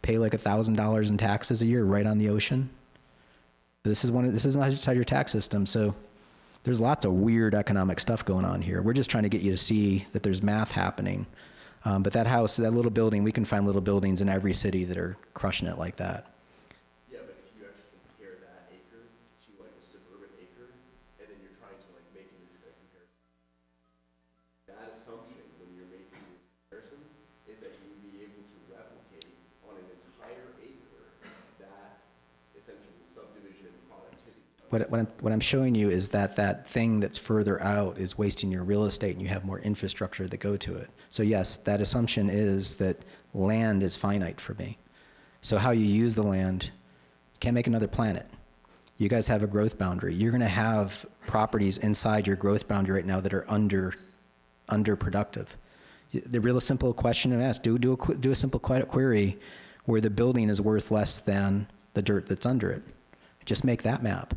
pay like a thousand dollars in taxes a year right on the ocean? This is one of, this is not inside your tax system. So there's lots of weird economic stuff going on here. We're just trying to get you to see that there's math happening. Um, but that house, that little building, we can find little buildings in every city that are crushing it like that. Yeah, but if you actually compare that acre to like a suburban acre, and then you're trying to like make this comparison, that assumption when you're making these comparisons is that you'd be able to replicate on an entire acre that essentially subdivision and productivity. What, what, I'm, what I'm showing you is that that thing that's further out is wasting your real estate and you have more infrastructure that go to it. So yes, that assumption is that land is finite for me. So how you use the land, you can't make another planet. You guys have a growth boundary. You're gonna have properties inside your growth boundary right now that are under, underproductive. The real simple question to ask, do, do, a, do a simple query where the building is worth less than the dirt that's under it. Just make that map.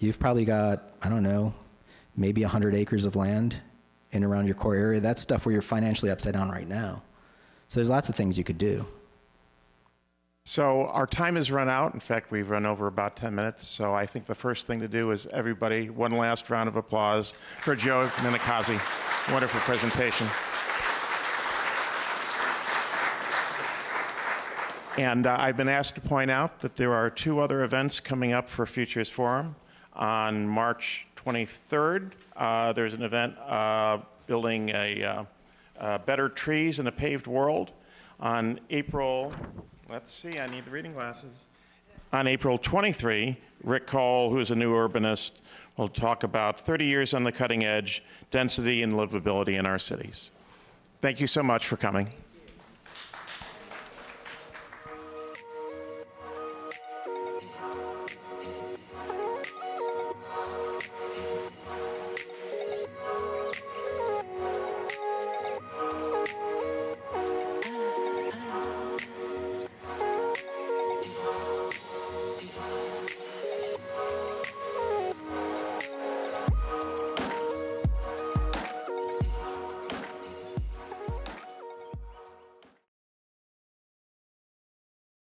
You've probably got, I don't know, maybe a hundred acres of land in and around your core area. That's stuff where you're financially upside down right now. So there's lots of things you could do. So our time has run out. In fact, we've run over about ten minutes. So I think the first thing to do is everybody, one last round of applause for Joe Minicozzi. Wonderful presentation. And uh, I've been asked to point out that there are two other events coming up for Futures Forum. On March twenty-third, uh, there's an event uh, building a uh, uh, better trees in a paved world. On April, let's see, I need the reading glasses. On April twenty-third, Rick Cole, who is a new urbanist, will talk about thirty years on the cutting edge, density and livability in our cities. Thank you so much for coming.